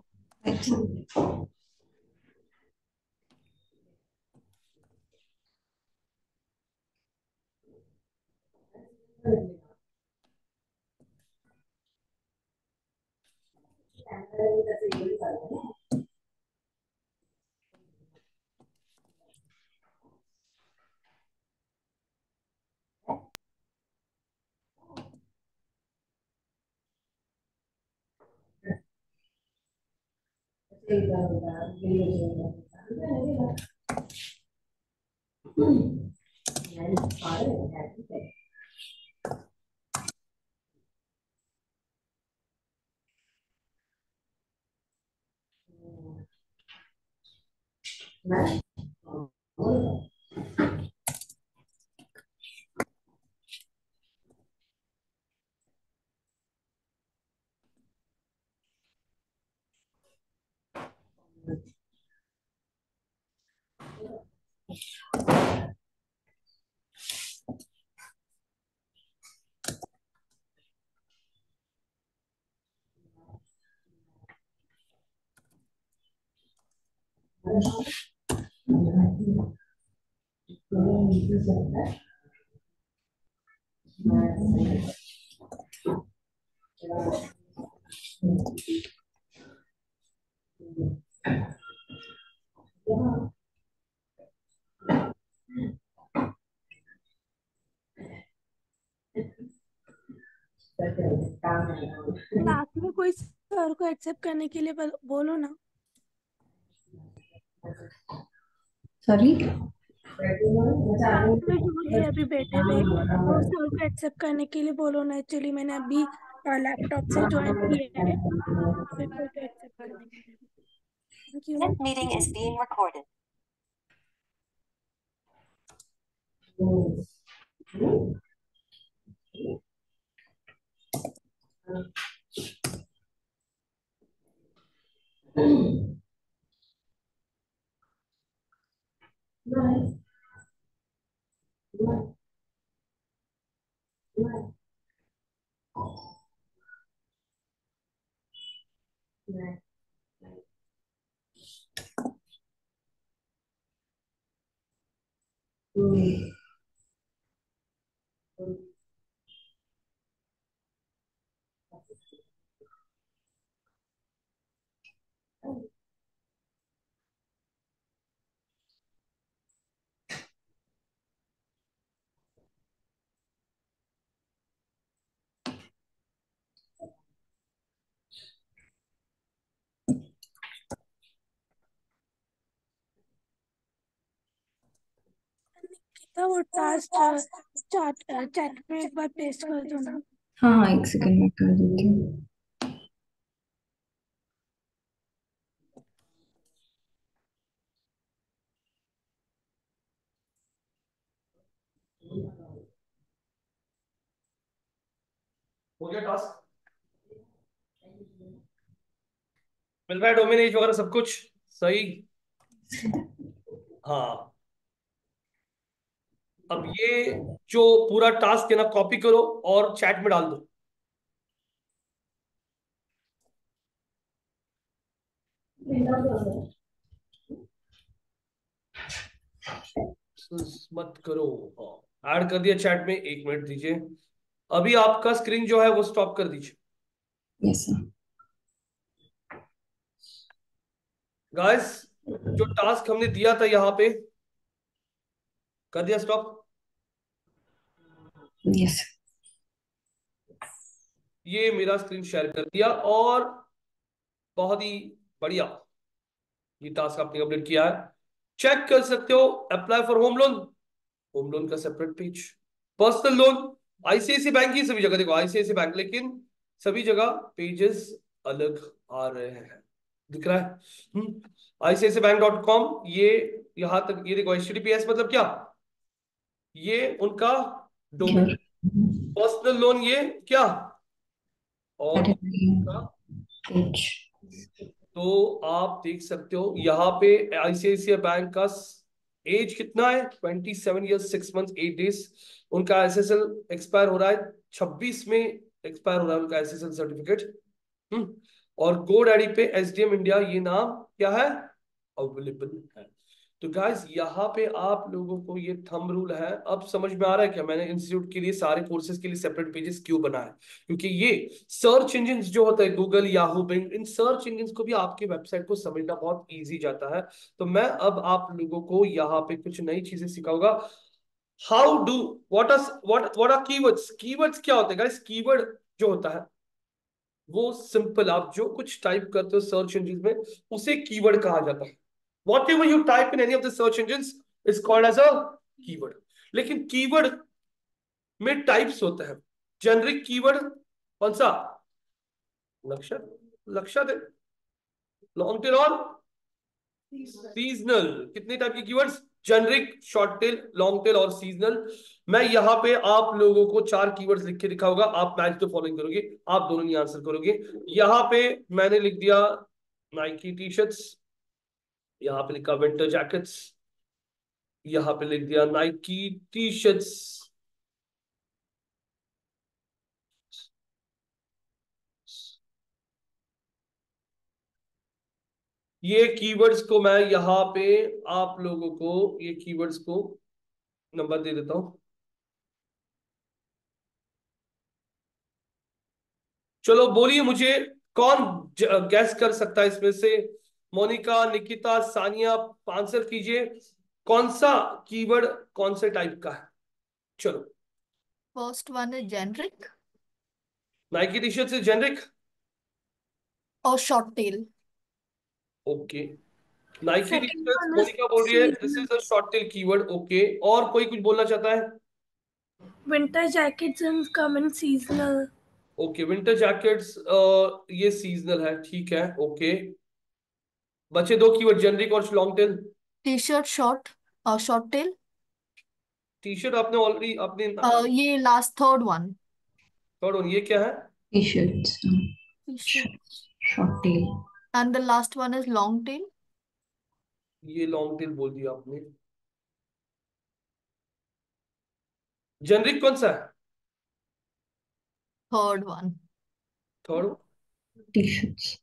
आप में कोई सर को एक्सेप्ट करने के लिए बोलो ना। सॉरी अभी बैठे थे तो सर को एक्सेप्ट करने के लिए बोलो ना। एक्चुअली मैंने अभी लैपटॉप से ज्वाइन किया है। This meeting is being recorded. वो चैट में एक बार पेस्ट कर दो ना। हाँ, एक सेकंड में कर देती हूँ। हो गया टास्क, मिल रहा है डोमिनेट वगैरह सब कुछ सही। हाँ, अब ये जो पूरा टास्क है ना, कॉपी करो और चैट में डाल दो। मत करो, ऐड कर दिया चैट में। 1 मिनट दीजिए, अभी आपका स्क्रीन जो है वो स्टॉप कर दीजिए। यस गाइस, जो टास्क हमने दिया था यहाँ पे कर दिया स्टॉप। Yes. ये मेरा स्क्रीन शेयर कर दिया और बहुत ही बढ़िया ये टास्क आपने कंप्लीट किया है। चेक कर सकते हो अप्लाई फॉर होम लोन का separate page, personal loan ICICI bank की सभी जगह देखो आईसीआईसीआई बैंक, लेकिन सभी जगह पेजेस अलग आ रहे हैं, दिख रहा है। ICICI बैंक.com, ये यहाँ तक ये देखो HTTPS मतलब क्या, ये उनका डोमेन। पर्सनल लोन ये क्या, और तो आप देख सकते हो यहाँ पे ICICI बैंक का एज कितना है 27 years 6 months 8 days। उनका SSL एक्सपायर हो रहा है 26 में, एक्सपायर हो रहा है उनका SSL सर्टिफिकेट। और GoDaddy पे SDM इंडिया ये नाम क्या है, अवेलेबल है। तो गाइस यहाँ पे आप लोगों को ये थंब रूल है, अब समझ में आ रहा है क्या मैंने इंस्टीट्यूट के लिए सारे कोर्सेज के लिए सेपरेट पेजेस क्यों बनाए, क्योंकि ये सर्च इंजिन जो होता है गूगल, याहू, बिंग, इन सर्च इंजिन को भी आपके वेबसाइट को समझना बहुत ईजी जाता है। तो मैं अब आप लोगों को यहाँ पे कुछ नई चीजें सिखाऊंगा। How do what are keywords, keywords क्या होते हैं गाइस। कीवर्ड जो होता है वो सिंपल, आप जो कुछ टाइप करते हो सर्च इंजिन में उसे कीवर्ड कहा जाता है। Whatever you type in any of the search engines is called as a keyword. लेकिन कीवर्ड में टाइप्स होते हैं। जेनरिक कीवर्ड कौन सा, लक्ष्य दे, लॉन्ग टेल और सीजनल। कितने टाइप के keywords, generic, short tail, long tail और सीजनल। मैं यहाँ पे आप लोगों को 4 कीवर्ड्स लिख के दिखाऊंगा, आप मैच तो फॉलोइंग करोगे, आप दोनों नहीं आंसर करोगे। यहाँ पे मैंने लिख दिया नाइकी टी शर्ट्स, यहाँ पे लिखा विंटर जैकेट्स, यहाँ पे लिख दिया नाइकी टी शर्ट्स, ये कीवर्ड्स को मैं यहाँ पे आप लोगों को ये कीवर्ड्स को नंबर दे देता हूं। चलो बोलिए मुझे कौन गैस कर सकता है इसमें से। मोनिका, निकिता, सानिया, आंसर कीजिए कौन सा कीवर्ड कौन से टाइप का है। चलो फर्स्ट वन है जेनरिक, नाइकी टी शर्ट से जेनरिक और short tail. Okay, Nike T shirt Monika बोल रही है this is a short tail keyword. Okay, और कोई कुछ बोलना चाहता है? Winter jackets and common seasonal. Okay, winter jackets ये सीजनल है, ठीक है। ओके, बचे दो कीवर्ड जेनरिक और long tail. T shirt short और शॉर्ट टेल। टी शर्ट आपने ऑलरेडी अपने ये लास्ट थर्ड वन ये क्या है? T shirt short tail and the last one is long tail. ये लॉन्ग टेल बोल दिया आपने। जेनरिक कौन सा है? Third T shirts.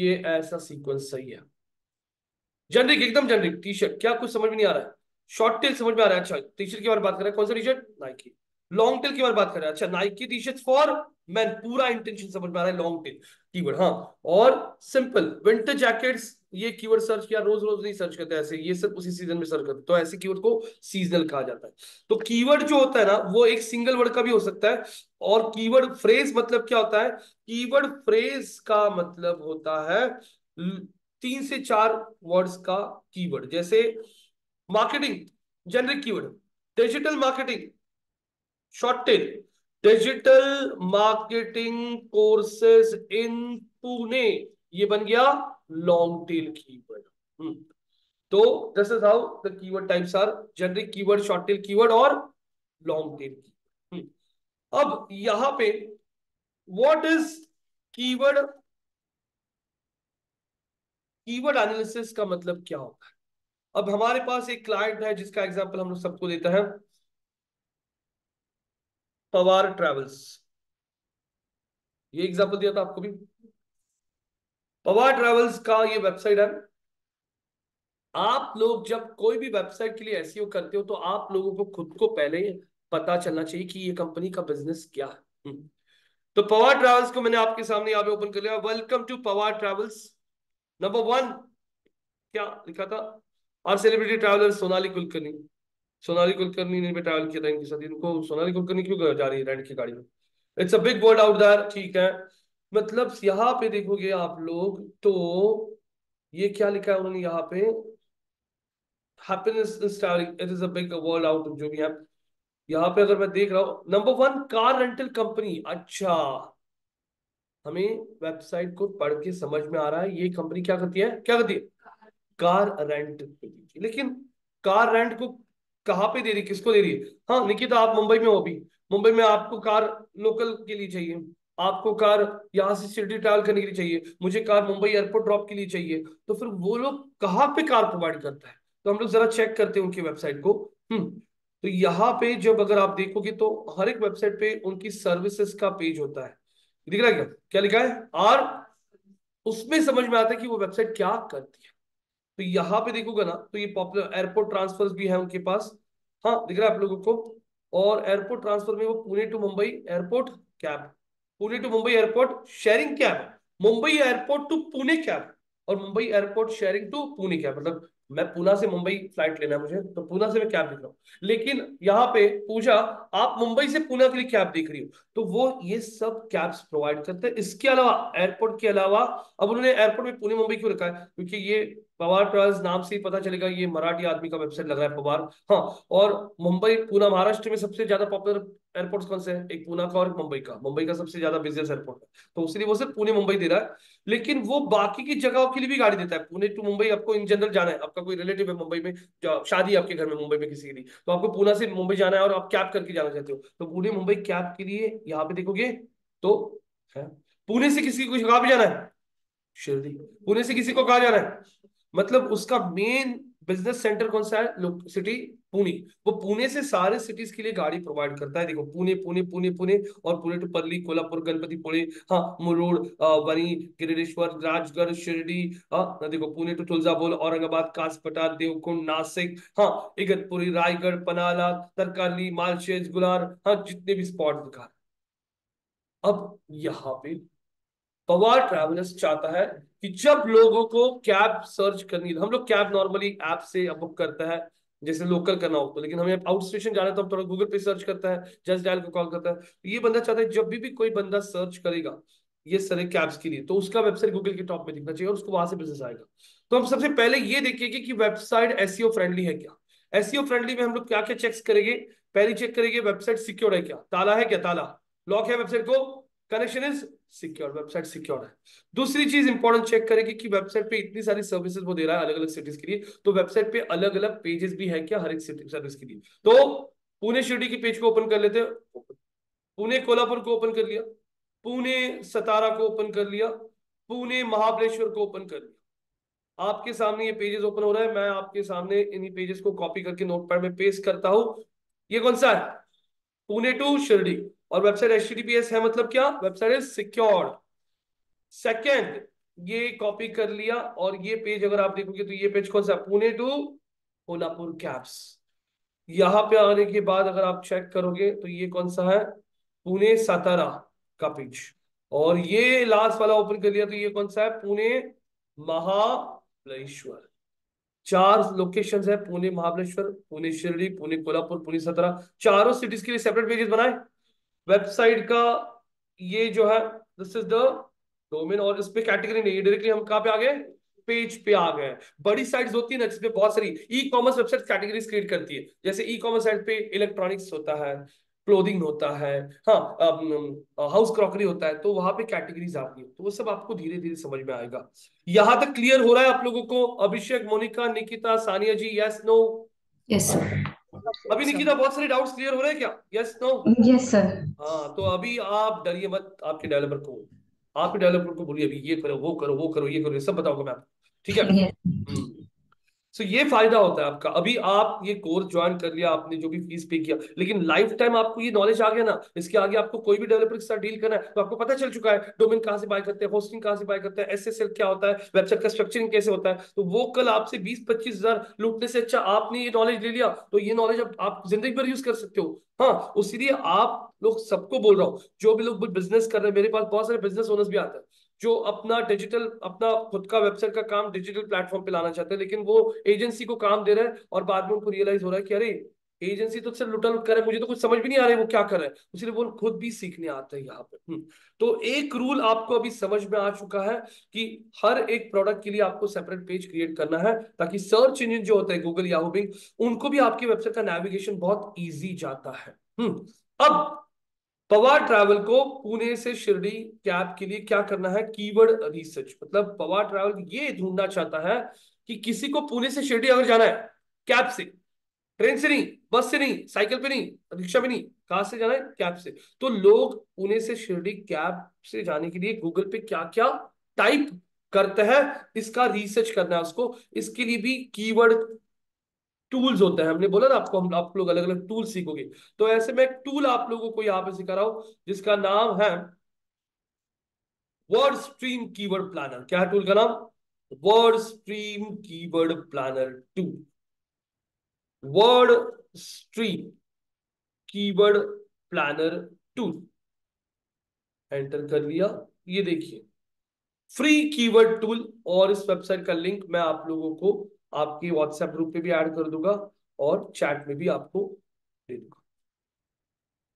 ये ऐसा सीक्वेंस सही है। जेनरिक, एकदम जेनरिक। टी शर्ट क्या कुछ समझ में नहीं आ रहा है। शॉर्ट टेल समझ में आ रहा है। अच्छा, टी शर्ट की बार बात कर रहे हैं, कौन सा T shirt? Nike. Long tail की बार बात कर रहे हैं, अच्छा Nike T shirt for man, पूरा इंटेंशन समझ में आ रहा है लॉन्ग टेल कीवर्ड। हाँ, और सिंपल विंटर जैकेट्स, ये कीवर्ड सर्च किया, रोज रोज नहीं सर्च करते ऐसे, ये सब उसी सीजन में सर्च करते, तो ऐसे कीवर्ड को सीजनल कहा जाता है। तो कीवर्ड जो होता है ना, वो एक सिंगल वर्ड का भी हो सकता है। और कीवर्ड फ्रेज मतलब क्या होता है? कीवर्ड फ्रेज का मतलब होता है 3 से 4 वर्ड्स का कीवर्ड। जैसे marketing generic keyword, digital marketing short tail, digital marketing courses in Pune, ये बन गया लॉन्ग टेल कीवर्ड। तो this is how the keyword types are, generic keyword, short tail keyword और लॉन्ग टेल कीवर्ड। अब यहां पे what is keyword, keyword analysis का मतलब क्या होता है? अब हमारे पास एक क्लाइंट है जिसका एग्जांपल हम लोग सबको देता है, पवार ट्रैवल्स। ये एग्जांपल दिया था आपको भी। पवार ट्रैवल्स का ये वेबसाइट है। आप लोग जब कोई भी वेबसाइट के लिए एसईओ करते हो तो आप लोगों को खुद को पहले पता चलना चाहिए कि ये कंपनी का बिजनेस क्या है। तो पवार ट्रैवल्स को मैंने आपके सामने यहाँ पे ओपन कर लिया। Welcome to Pawar travels. Number 1 क्या लिखा था? और सेलिब्रिटी ट्रैवलर सोनाली कुलकर्णी। सोनाली कुलकर्णी ने भी ट्रैवल किया था इनके साथ। इनको सोनाली कुलकर्णी क्यों जा रही है रेंट की गाड़ी में? It's a big word out there, ठीक है। मतलब यहाँ पे देखोगे आप लोग तो ये क्या लिखा है उन्होंने यहाँ पे? Happiness is travelling, it is a big world out, जो भी है यहाँ पे अगर मैं देख रहा हूँ। Number 1 car rental company. अच्छा, हमें वेबसाइट को पढ़ के समझ में आ रहा है ये कंपनी क्या करती है, क्या करती है? Car rent. लेकिन कार रेंट को कहाँ पे दे रही, किसको दे रही है? हाँ निकिता, आप मुंबई में हो अभी, मुंबई में आपको कार लोकल के लिए चाहिए, आपको कार यहाँ से सिटी ट्रैवल करने के लिए चाहिए, मुझे कार मुंबई एयरपोर्ट ड्रॉप के लिए चाहिए। तो फिर वो लोग कहाँ पे कार प्रोवाइड करता है? तो हम लोग जरा चेक करते हैं उनकी वेबसाइट को। तो यहाँ पे जब अगर आप देखोगे तो हर एक वेबसाइट पे उनकी सर्विसेज का पेज होता है, दिख रहा है क्या क्या लिखा है? और उसमें समझ में आता है कि वो वेबसाइट क्या करती है। तो यहाँ पे देखोगे ना तो ये पॉपुलर एयरपोर्ट ट्रांसफर भी है उनके पास। हाँ दिख रहा है आप लोगों को। और एयरपोर्ट ट्रांसफर में वो Pune to Mumbai airport cab, Pune to Mumbai airport sharing cab, Mumbai airport to Pune cab और Mumbai airport sharing to Pune cab. मतलब मैं पुणे से मुंबई फ्लाइट लेना है मुझे, तो पुणे से मैं कैब देख रहा हूँ। लेकिन यहाँ पे पूजा आप मुंबई से पुणे के लिए कैब देख रही हो, तो वो ये सब कैब्स प्रोवाइड करते हैं। इसके अलावा एयरपोर्ट के अलावा, अब उन्होंने एयरपोर्ट में पुणे मुंबई क्यों रखा है? क्योंकि ये पवार ट्रैवल्स नाम से ही पता चलेगा ये मराठी आदमी का वेबसाइट लग रहा है पवार। हाँ, और मुंबई पुणे, महाराष्ट्र में सबसे ज्यादा पॉपुलर एयरपोर्ट्स कौन से हैं? एक पुणे का और एक मुंबई का। मुंबई का सबसे ज्यादा बिजनेस एयरपोर्ट है, तो उसलिए वो सिर्फ पुणे मुंबई दे रहा है। लेकिन वो बाकी की जगहों के लिए भी गाड़ी देता है। पुणे टू मुंबई आपको इन जनरल जाना है, आपका कोई रिलेटिव है मुंबई में, शादी आपके घर में मुंबई में किसी की, तो आपको पुणे से मुंबई जाना है और आप कैब करके जाना चाहते हो, तो पुणे मुंबई कैब के लिए यहाँ पे देखोगे तो है। पुणे से किसी को कहाँ पे जाना है? शिरडी। पुणे से किसी को कहाँ जाना है? मतलब उसका मेन बिजनेस सेंटर कौन सा है? सिटी पुणे। वो पुणे से सारे सिटीज के लिए गाड़ी प्रोवाइड करता है। देखो पुणे पुणे पुणे पुणे और पुणे टू पर्ली, कोल्हापुर, गणपति पुणे, हाँ मुरुड, वनी, गिरिश्वर, राजगढ़, शिरडी, हाँ देखो पुणे टू तुलजापुर, औरंगाबाद, कासपटा, देवकुंड, नासिक, हाँ इगतपुरी, रायगढ़, पनाला, तरकाली, मालशेज, गुलार, हाँ जितने भी स्पॉट दिखा। अब यहाँ पे पवार ट्रैवलर्स चाहता है कि जब लोगों को कैब सर्च करनी, हम लोग कैब नॉर्मली ऐप से बुक करता है जैसे लोकल करना हो तो, लेकिन हमें आउट स्टेशन जाना है तो हम थोड़ा गूगल पे सर्च करता है, जस्ट डायल को कॉल करता है। तो ये बंदा चाहता है जब भी कोई बंदा सर्च करेगा ये सारे कैब्स के लिए तो उसका वेबसाइट गूगल के टॉप में दिखना चाहिए और उसको वहां से बिजनेस आएगा। तो हम सबसे पहले ये देखेंगे कि वेबसाइट एसईओ फ्रेंडली है क्या। एसईओ फ्रेंडली में हम लोग क्या क्या चेक करेंगे, पहले चेक करेंगे वेबसाइट सिक्योर है क्या, ताला है क्या, ताला लॉक है वेबसाइट को, connection is secure, website secure है। दूसरी चीज इंपॉर्टेंट चेक करेंगे कि वेबसाइट पे इतनी सारी सर्विसेज वो दे रहा है अलग अलग सिटीज के लिए, तो वेबसाइट पे अलग अलग पेजेस भी है क्या हर एक सर्विस के लिए। तो पुणे शिर्डी के पेज को ओपन कर लेते हैं, पुणे कोल्हापुर को ओपन कर लिया, पुणे सतारा को ओपन कर लिया, पुणे महाबलेश्वर को ओपन कर लिया। आपके सामने ये पेजेस ओपन हो रहा है, मैं आपके सामने इन्हीं पेजेस को कॉपी करके नोटपैड में पेस्ट करता हूं। ये कौन सा है, पुणे टू शिर्डी, और वेबसाइट HTTPS है मतलब क्या, वेबसाइट इज सिक्योर्ड। सेकेंड ये कॉपी कर लिया और ये पेज अगर आप देखोगे तो ये पेज कौन सा, पुणे टू कोल्हापुर कैब्स। यहां पे आने के बाद अगर आप चेक करोगे तो ये कौन सा है, पुणे सतारा का पेज, और ये लास्ट वाला ओपन कर लिया तो ये कौन सा है, पुणे महाबलेश्वर। चार लोकेशंस है, पुणे महाबलेश्वर, पुणे शिर्डी, पुणे कोल्हापुर, पुणे सतारा। चारों सिटीज के लिए सेपरेट पेजेस बनाए। वेबसाइट का ये जो है दिस इज द डोमेन, और इस पे कैटेगरी नहीं है, डायरेक्टली हम कहां पे आ गए, पेज पे आ गए। बड़ी साइट्स होती है ना जिसमें बहुत सारी e commerce website categories create करती है, जैसे ई कॉमर्स साइट पे इलेक्ट्रॉनिक्स होता है, क्लोथिंग होता है, हाँ हाउस क्रॉकरी होता है, तो वहां पे कैटेगरीज आती है। तो वो सब आपको धीरे धीरे समझ में आएगा। यहां तक क्लियर हो रहा है आप लोगों को? Abhishek, Monika, Nikita, Sania ji, yes no? Yes sir. अभी निकिता बहुत सारे डाउट्स क्लियर हो रहे हैं क्या, यस नो? Yes sir. हाँ, तो अभी आप डरिए मत, आपके डेवलपर को बोलिए अभी ये करो वो करो वो करो ये करो, ये सब बताऊंगा मैं आपको, ठीक है? So, ये फायदा होता है आपका। अभी आप ये कोर्स ज्वाइन कर लिया, आपने जो भी फीस पे किया, लेकिन लाइफ टाइम आपको ये नॉलेज आ गया ना। इसके आगे आपको कोई भी डेवलपर के साथ डील करना है तो आपको पता चल चुका है डोमेन कहां से बाय करते हैं, होस्टिंग कहां से बाय करते हैं, एसएसएल क्या होता है, वेबसाइट का स्ट्रक्चरिंग कैसे होता है। तो वो कल आपसे 20-25 हजार लूटने से अच्छा आपने ये नॉलेज ले लिया, तो ये नॉलेज आप जिंदगी भर यूज कर सकते हो। हाँ, इसलिए आप लोग सबको बोल रहा हूँ, जो भी लोग बिजनेस कर रहे हैं, मेरे पास बहुत सारे बिजनेस ओनर्स भी आते हैं जो अपना खुद का वेबसाइट का काम डिजिटल प्लेटफॉर्म पे लाना चाहते हैं, लेकिन वो एजेंसी को काम दे रहे हैं और बाद में उनको रियलाइज हो रहा है कि अरे एजेंसी तो सिर्फ लुटा-लुट कर रहे, मुझे तो कुछ समझ भी नहीं आ रहा है वो क्या कर रहे हैं, इसलिए वो खुद भी सीखने आते हैं यहाँ पे। तो एक रूल आपको अभी समझ में आ चुका है कि हर एक प्रोडक्ट के लिए आपको सेपरेट पेज क्रिएट करना है, ताकि सर्च इंजिन जो होता है गूगल, याहू, बिंग, उनको भी आपकी वेबसाइट का नेविगेशन बहुत ईजी जाता है। अब पवार ट्रैवल को पुणे से शिर्डी कैब के लिए क्या करना है, कीवर्ड रिसर्च। मतलब पवार ट्रैवल ये ढूंढना चाहता है कि किसी को पुणे से शिर्डी अगर जाना है कैब से, ट्रेन से नहीं, बस से नहीं, साइकिल पे नहीं, रिक्शा पे नहीं, कहां से जाना है, कैब से। तो लोग पुणे से शिर्डी कैब से जाने के लिए गूगल पे क्या क्या टाइप करते हैं, इसका रिसर्च करना है उसको। इसके लिए भी कीवर्ड टूल्स होते हैं, हमने बोला ना आपको, हम आप लोग अलग अलग टूल सीखोगे। तो ऐसे में एक टूल आप लोगों को यहाँ पे सिखा रहा हूं जिसका नाम है वर्डस्ट्रीम कीवर्ड प्लानर। क्या है टूल का नाम? WordStream keyword planner tool. WordStream keyword planner tool enter कर लिया, ये देखिए फ्री कीवर्ड टूल, और इस वेबसाइट का लिंक मैं आप लोगों को आपके व्हाट्सएप ग्रुप पे भी ऐड कर दूंगा और चैट में भी आपको दे दूंगा।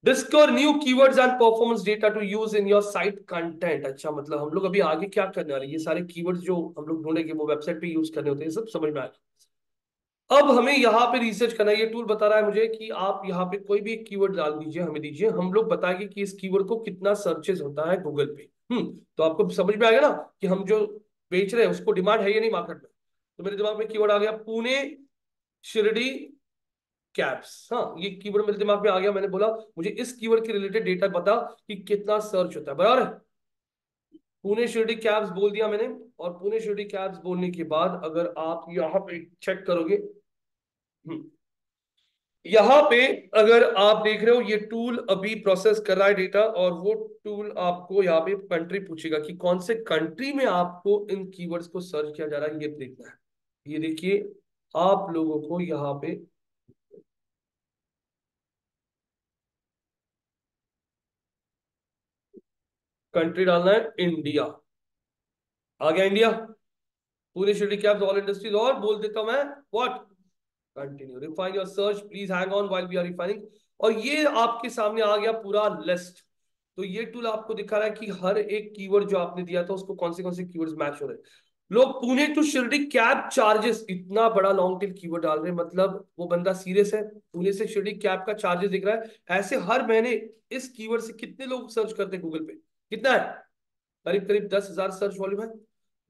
Discover new keywords and performance data to use in your site content. अच्छा, मतलब हम लोग अभी आगे क्या करने वाले, ये सारे कीवर्ड्स जो हम लोग ढूंढेंगे वो वेबसाइट पे यूज करने होते हैं, सब समझ में आएगा। अब हमें यहाँ पे रिसर्च करना है। ये टूल बता रहा है मुझे कि आप यहाँ पे कोई भी एक कीवर्ड डाल दीजिए, हमें दीजिए, हम लोग बताएंगे कि इस कीवर्ड को कितना सर्चेस होता है गूगल पे। तो आपको समझ में आएगा ना कि हम जो बेच रहे हैं उसको डिमांड है या नहीं मार्केट में। तो मेरे दिमाग में कीवर्ड आ गया पुणे शिर्डी कैब्स। हाँ, ये कीवर्ड मेरे दिमाग में आ गया। मैंने बोला मुझे इस कीवर्ड के रिलेटेड डेटा बता कि कितना सर्च होता है, बराबर है? पुणे शिर्डी कैब्स बोल दिया मैंने, और पुणे शिर्डी कैब्स बोलने के बाद अगर आप यहाँ पे चेक करोगे, यहाँ पे अगर आप देख रहे हो ये टूल अभी प्रोसेस कर रहा है डेटा, और वो टूल आपको यहाँ पे कंट्री पूछेगा कि कौन से कंट्री में आपको इन कीवर्ड्स को सर्च किया जा रहा है, ये देखना है। ये देखिए आप लोगों को यहाँ पे कंट्री डालना है इंडिया। आ गया इंडिया, पूरी शेड्यूल कैप्स ऑल इंडस्ट्रीज। और बोल देता हूं मैं what, continue refine your search, please hang on while we are refining. और ये आपके सामने आ गया पूरा लिस्ट। तो ये टूल आपको दिखा रहा है कि हर एक कीवर्ड जो आपने दिया था उसको कौन से कीवर्ड्स मैच हो रहे हैं। लोग Pune to Shirdi cab charges, इतना बड़ा लॉन्ग टेल कीवर्ड डाल रहे हैं, मतलब वो बंदा सीरियस है। पुणे से शिरडी कैब का चार्जेस दिख रहा है। ऐसे हर महीने इस कीवर्ड से कितने लोग सर्च करते हैं गूगल पे, कितना है? करीब करीब 10,000 सर्च वॉल्यूम है।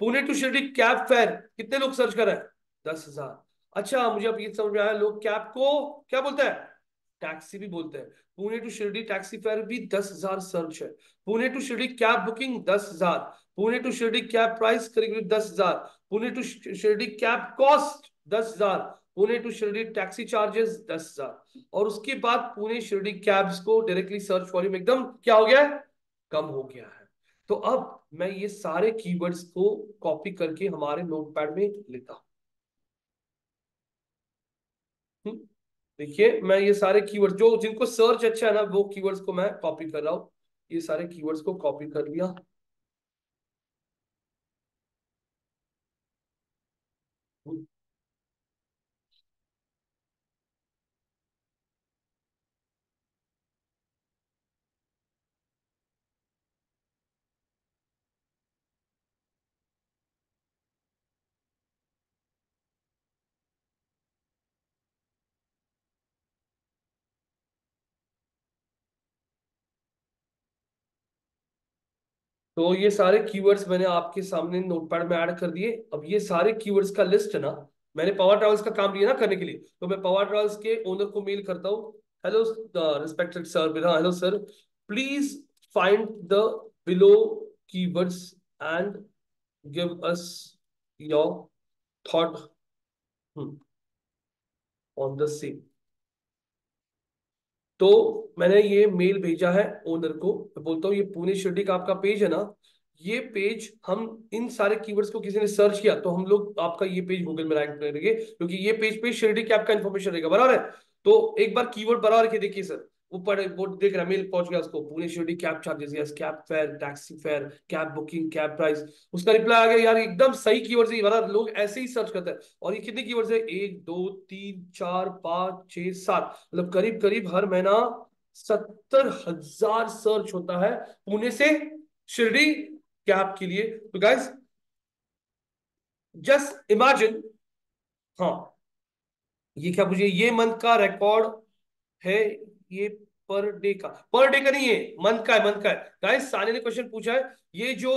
Pune to Shirdi cab fare कितने लोग सर्च कर रहे हैं? 10,000। अच्छा, मुझे अब ये समझ में आया, लोग कैब को क्या बोलते हैं? टैक्सी भी बोलते हैं। Pune to Shirdi taxi fare भी 10,000 सर्च है। Pune to Shirdi cab booking 10,000। Pune to Shirdi cab price करीब 10,000। Pune to Shirdi cab cost 10,000। Pune to Shirdi taxi charges 10,000। और उसके बाद पुणे शिरडी कैब्स को डायरेक्टली सर्च वॉल्यूम एकदम क्या हो गया है? कम हो गया है। तो अब मैं ये सारे कीवर्ड्स को कॉपी करके हमारे नोटपैड में लेता हूं। देखिए, मैं ये सारे कीवर्ड जो जिनको सर्च अच्छा है ना, वो कीवर्ड्स को मैं कॉपी कर रहा हूँ। ये सारे कीवर्ड्स को कॉपी कर लिया। तो ये सारे कीवर्ड्स मैंने आपके सामने नोटपैड में ऐड कर दिए। अब ये सारे कीवर्ड्स का लिस्ट है ना, मैंने पावर ट्रैवल्स का काम लिया ना करने के लिए, तो मैं पावर ट्रैवल्स के ओनर को मेल करता हूँ। हेलो रिस्पेक्टेड सर, बिना hello sir, please find the below keywords and give us your thought on the same. तो मैंने ये मेल भेजा है ओनर को। मैं बोलता हूँ ये पुणे शिरडी का आपका पेज है ना, ये पेज हम इन सारे कीवर्ड्स को किसी ने सर्च किया तो हम लोग आपका ये पेज गूगल में रैंक करेंगे, क्योंकि ये पेज पे शिरडी की आपका इन्फॉर्मेशन रहेगा, बराबर है? तो एक बार कीवर्ड बराबर के देखिए सर, ऊपर वो देख रहा है, मेल पहुंच गया उसको, Pune Shirdi cab charges, cab fare, taxi fare, cab booking, cab price. उसका रिप्लाई आ गया, यार एकदम सही कीवर्ड से बराबर, लोग ऐसे ही सर्च करते हैं। और ये कितने कीवर्ड है? 1 2 3 4 5 6 7, मतलब करीब करीब हर महीना 70,000 सर्च होता है पुणे से शिरडी कैब के लिए। तो गाइस जस्ट इमेजिन, हाँ ये क्या पूछिए, ये मंथ का रिकॉर्ड है, ये पर डे का नहीं है, मंथ का है, मंथ का है। गाइस सारे ने क्वेश्चन पूछा है, ये जो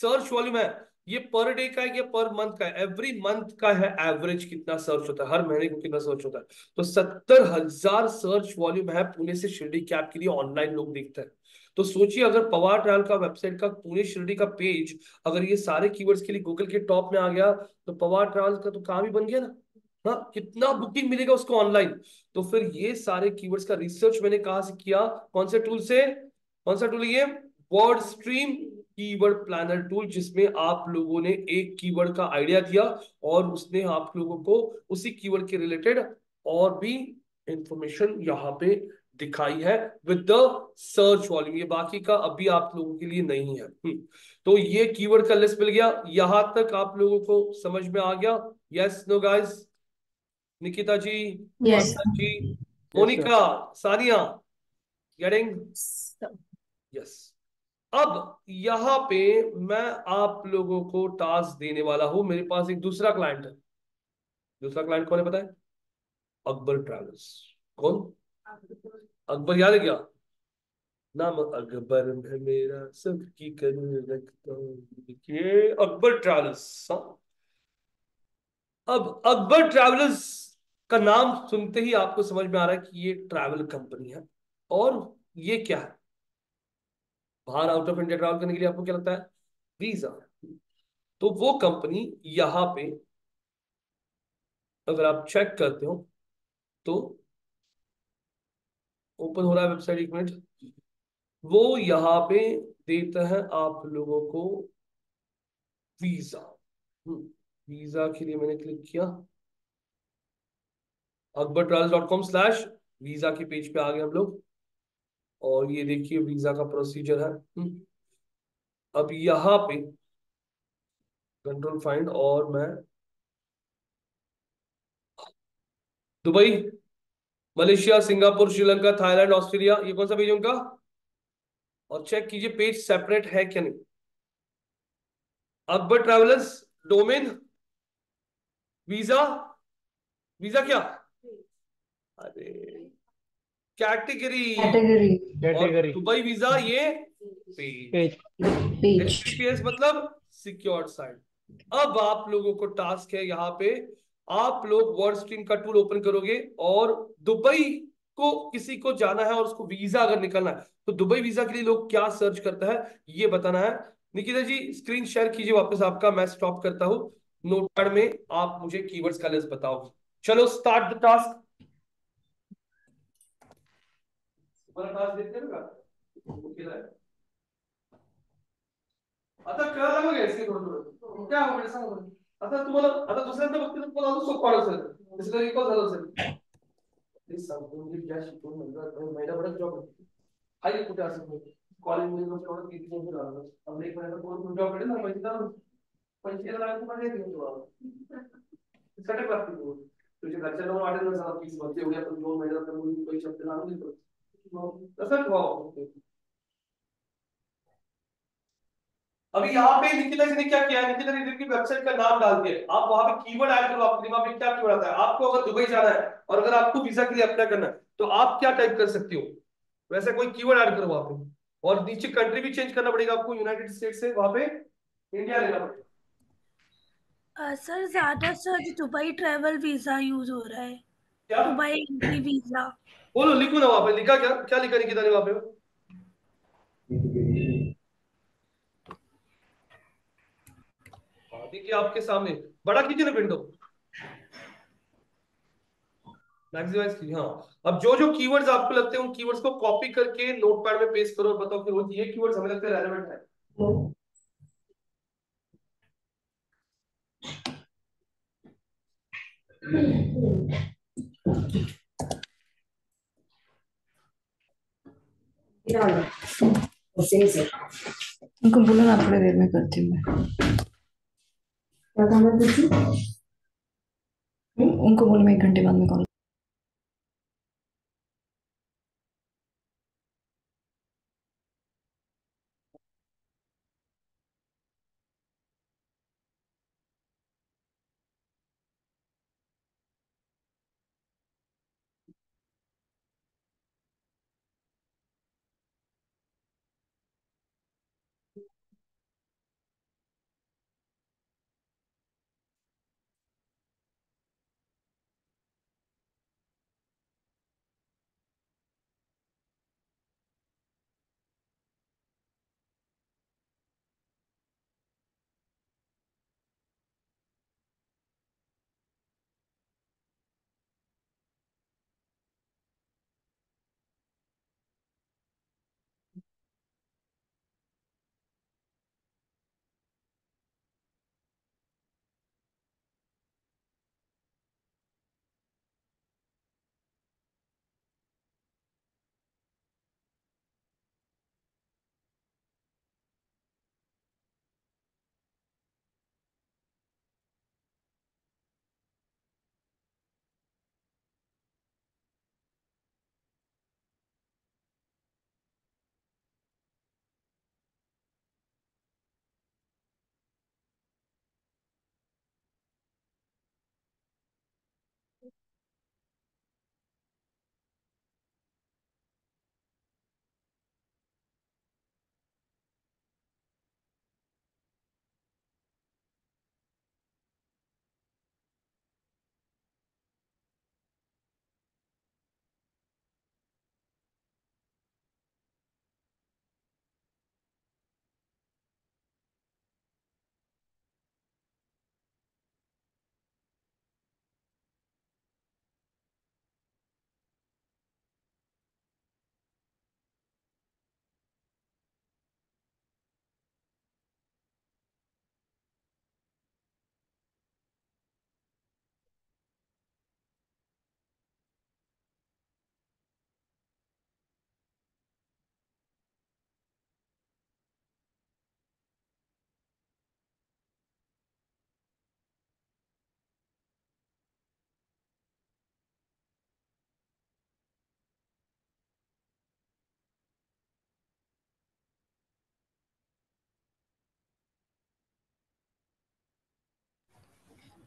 सर्च वॉल्यूम है ये पर डे का है या पर मंथ का है? एवरी मंथ का है, एवरेज कितना सर्च होता है, हर महीने को कितना सर्च होता है। तो 70,000 सर्च वॉल्यूम है पुणे से शिरडी कैब के लिए, ऑनलाइन लोग देखते हैं। तो सोचिए अगर पवार ट्रैवल का वेबसाइट का पुणे शिरडी का पेज अगर ये सारे कीवर्ड्स के लिए गूगल के टॉप में आ गया तो पवार ट्रैवल का तो काम ही बन गया ना। हाँ, कितना बुकिंग मिलेगा उसको ऑनलाइन। तो फिर ये सारे कीवर्ड्स का रिसर्च मैंने कहाँ से किया, कौन से टूल से? कौन सा टूल है ये? वर्डस्ट्रीम कीवर्ड प्लानर टूल, जिसमें आप लोगों ने एक कीवर्ड का आइडिया दिया और उसने आप लोगों को उसी कीवर्ड के रिलेटेड और भी इंफॉर्मेशन यहाँ पे दिखाई है विद द सर्च वॉल्यूम। ये बाकी का अभी आप लोगों के लिए नहीं है। तो ये कीवर्ड का लिस्ट मिल गया। यहाँ तक आप लोगों को समझ में आ गया? Yes no guys? Nikita ji, yes. जी, Monika, yes, Sania, getting yes. अब यहाँ पे मैं आप लोगों को टास्क देने वाला हूं। मेरे पास एक दूसरा क्लाइंट है। दूसरा क्लाइंट कौन है पता है? अकबर ट्रैवल्स। कौन? अकबर, याद है क्या नाम? अकबर है मेरा, सबकी करूं रखता हूं। देखिए अकबर ट्रैवल्स। अब अकबर ट्रैवलर्स का नाम सुनते ही आपको समझ में आ रहा है कि ये ट्रैवल कंपनी है। और ये क्या है? बाहर आउट ऑफ इंडिया ट्रैवल करने के लिए आपको क्या लगता है? वीजा। तो वो कंपनी यहाँ पे अगर आप चेक करते हो तो ओपन हो रहा है वेबसाइट, एक मिनट, वो यहाँ पे देता है आप लोगों को वीजा। वीजा के लिए मैंने क्लिक किया, akbartravels.com/वीजा के पेज पे आ गए हम लोग। और ये देखिए वीजा का प्रोसीजर है। अब यहां पे कंट्रोल फाइंड और मैं Dubai, Malaysia, Singapore, Sri Lanka, Thailand, Australia, ये कौन सा पेज उनका, और चेक कीजिए पेज सेपरेट है क्या नहीं। Akbar travellers, domain, visa, visa क्या, अरे कैटेगरी, दुबई वीजा, ये पेज, HTTPS मतलब सिक्योर्ड साइट। अब आप लोगों को टास्क है यहाँ पे, आप लोग वर्डस्ट्रीम का टूल ओपन करोगे और दुबई को किसी को जाना है और उसको वीजा अगर निकलना है तो दुबई वीजा के लिए लोग क्या सर्च करता है ये बताना है। निकिता जी स्क्रीन शेयर कीजिए वापस आपका, मैं स्टॉप करता हूं। नोटपैड में आप मुझे कीवर्ड्स का लिस्ट बताओ। चलो स्टार्ट द टास्क। देखते हैं आता कळलं मग एसी थोडं काय आवडलं सांग बरं। आता तुम्हाला आता दुसऱ्यांदा बघते तुम्हाला अजून सोपं वाटलं असेल, तिसऱ्या रिकॉल झालं असेल प्लीज सांगून मी ज्या शिकून म्हणजे महिनाभर जॉब करते आई कुठे असं कॉलेज मध्ये मग थोडं किती जण झालं आपण एक महिना कोण जॉब करेल ना पैसे दारू पैसे लागत म्हणजे घेऊन जावा सटे प्राप्त करू तुझे घरच्यांना वाटेल ना सांग की बघते एवढ्या पण दोन महिन्यात तर मी पैसे आपल्याला आणून देतो तसं ठेवा। अभी यहाँ पे निकिता जी ने क्या किया, निकिता जी की वेबसाइट का नाम डाल दिया, आप वहां पे कीवर्ड ऐड करो, आपके दिमाग में क्या कीवर्ड आता है। आपको अगर दुबई जाना है और अगर आपको वीजा के लिए अप्लाई करना है तो आप क्या टाइप कर सकती हो, वैसा कोई कीवर्ड ऐड करो वहां पे। और नीचे कंट्री भी चेंज करना पड़ेगा आपको, यूनाइटेड स्टेट से वहां पे इंडिया लेना पड़ेगा। सर ज्यादा search Dubai travel visa use हो रहा है क्या, दुबई एंट्री वीजा बोलो, लिखो ना वहां पे। लिखा क्या, क्या लिखा निकिता ने वहां पे, देखिए आपके सामने बड़ा कीजिए ना विंडो मैक्सिमाइज कीजिए। हाँ अब जो जो कीवर्ड्स आपको लगते हैं उन कीवर्ड्स को कॉपी करके नोटपैड में पेस्ट करो और बताओ कि रोज ये कीवर्ड्स हमें लगते हैं रेलेवेंट है। उनको बोलो ना थोड़ी देर में करती हूँ, उनको बोल मैं 1 घंटे बाद में कॉल।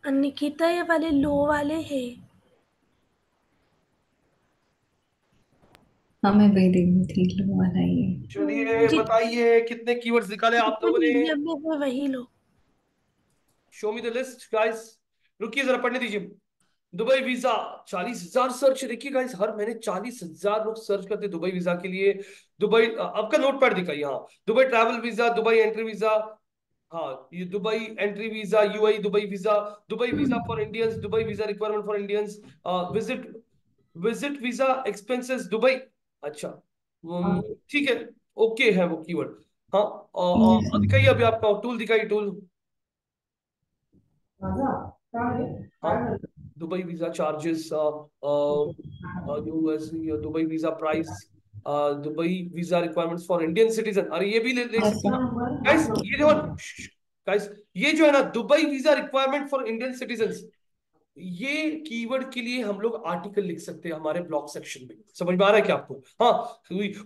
निकिता ये वाले लो वाले हैं, हमें वही देखनी थी, लो वाला ही है। चलिए बताइए कितने कीवर्ड्स निकाले आप लोगों ने? वही लो। Show me the list guys. रुकिए जरा पढ़ने दीजिए। Dubai visa 40,000 search. देखिए गाइस हर महीने 40,000 लोग सर्च करते हैं दुबई वीजा के लिए। दुबई आपका नोटपैड दिखाइए। हाँ, Dubai travel visa, Dubai entry visa, हाँ ये Dubai entry visa, UAE Dubai visa, Dubai visa for Indians, Dubai visa requirement for Indians, visit visa, expenses Dubai. अच्छा ठीक है, ओके है वो कीवर्ड। हाँ दिखाइए अभी आपका टूल दिखाइए, टूल। हाँ Dubai visa charges, US Dubai visa price, Dubai visa requirements for Indian citizen. अरे ये भी ले सकते हैं गाइस, ये जो है ना Dubai visa requirement for Indian citizen, ये कीवर्ड के लिए हम लोग आर्टिकल लिख सकते हैं हमारे ब्लॉग सेक्शन में। समझ में आ रहा है क्या आपको? हाँ,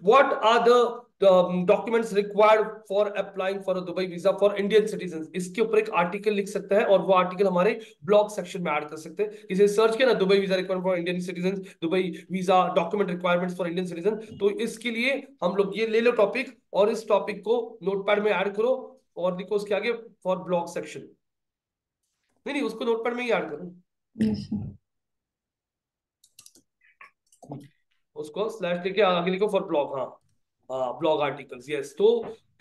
what are the documents required for applying for Dubai visa for Indian citizen, इसके ऊपर एक आर्टिकल लिख सकते हैं और वो आर्टिकल हमारे ब्लॉग सेक्शन में ऐड कर सकते हैं। इसे सर्च किया ना, Dubai visa requirement for Indian citizen, Dubai visa document requirement for Indian citizen, तो इसके लिए हम लोग ये ले लो टॉपिक और इस टॉपिक को नोटपैड में ऐड करो और लिखो उसके आगे फॉर ब्लॉग सेक्शन। नहीं उसको नोटपैड में ही ऐड करो, उसको स्लैश देके आगे लिखो फॉर ब्लॉग। हाँ ब्लॉग आर्टिकल्स, यस। तो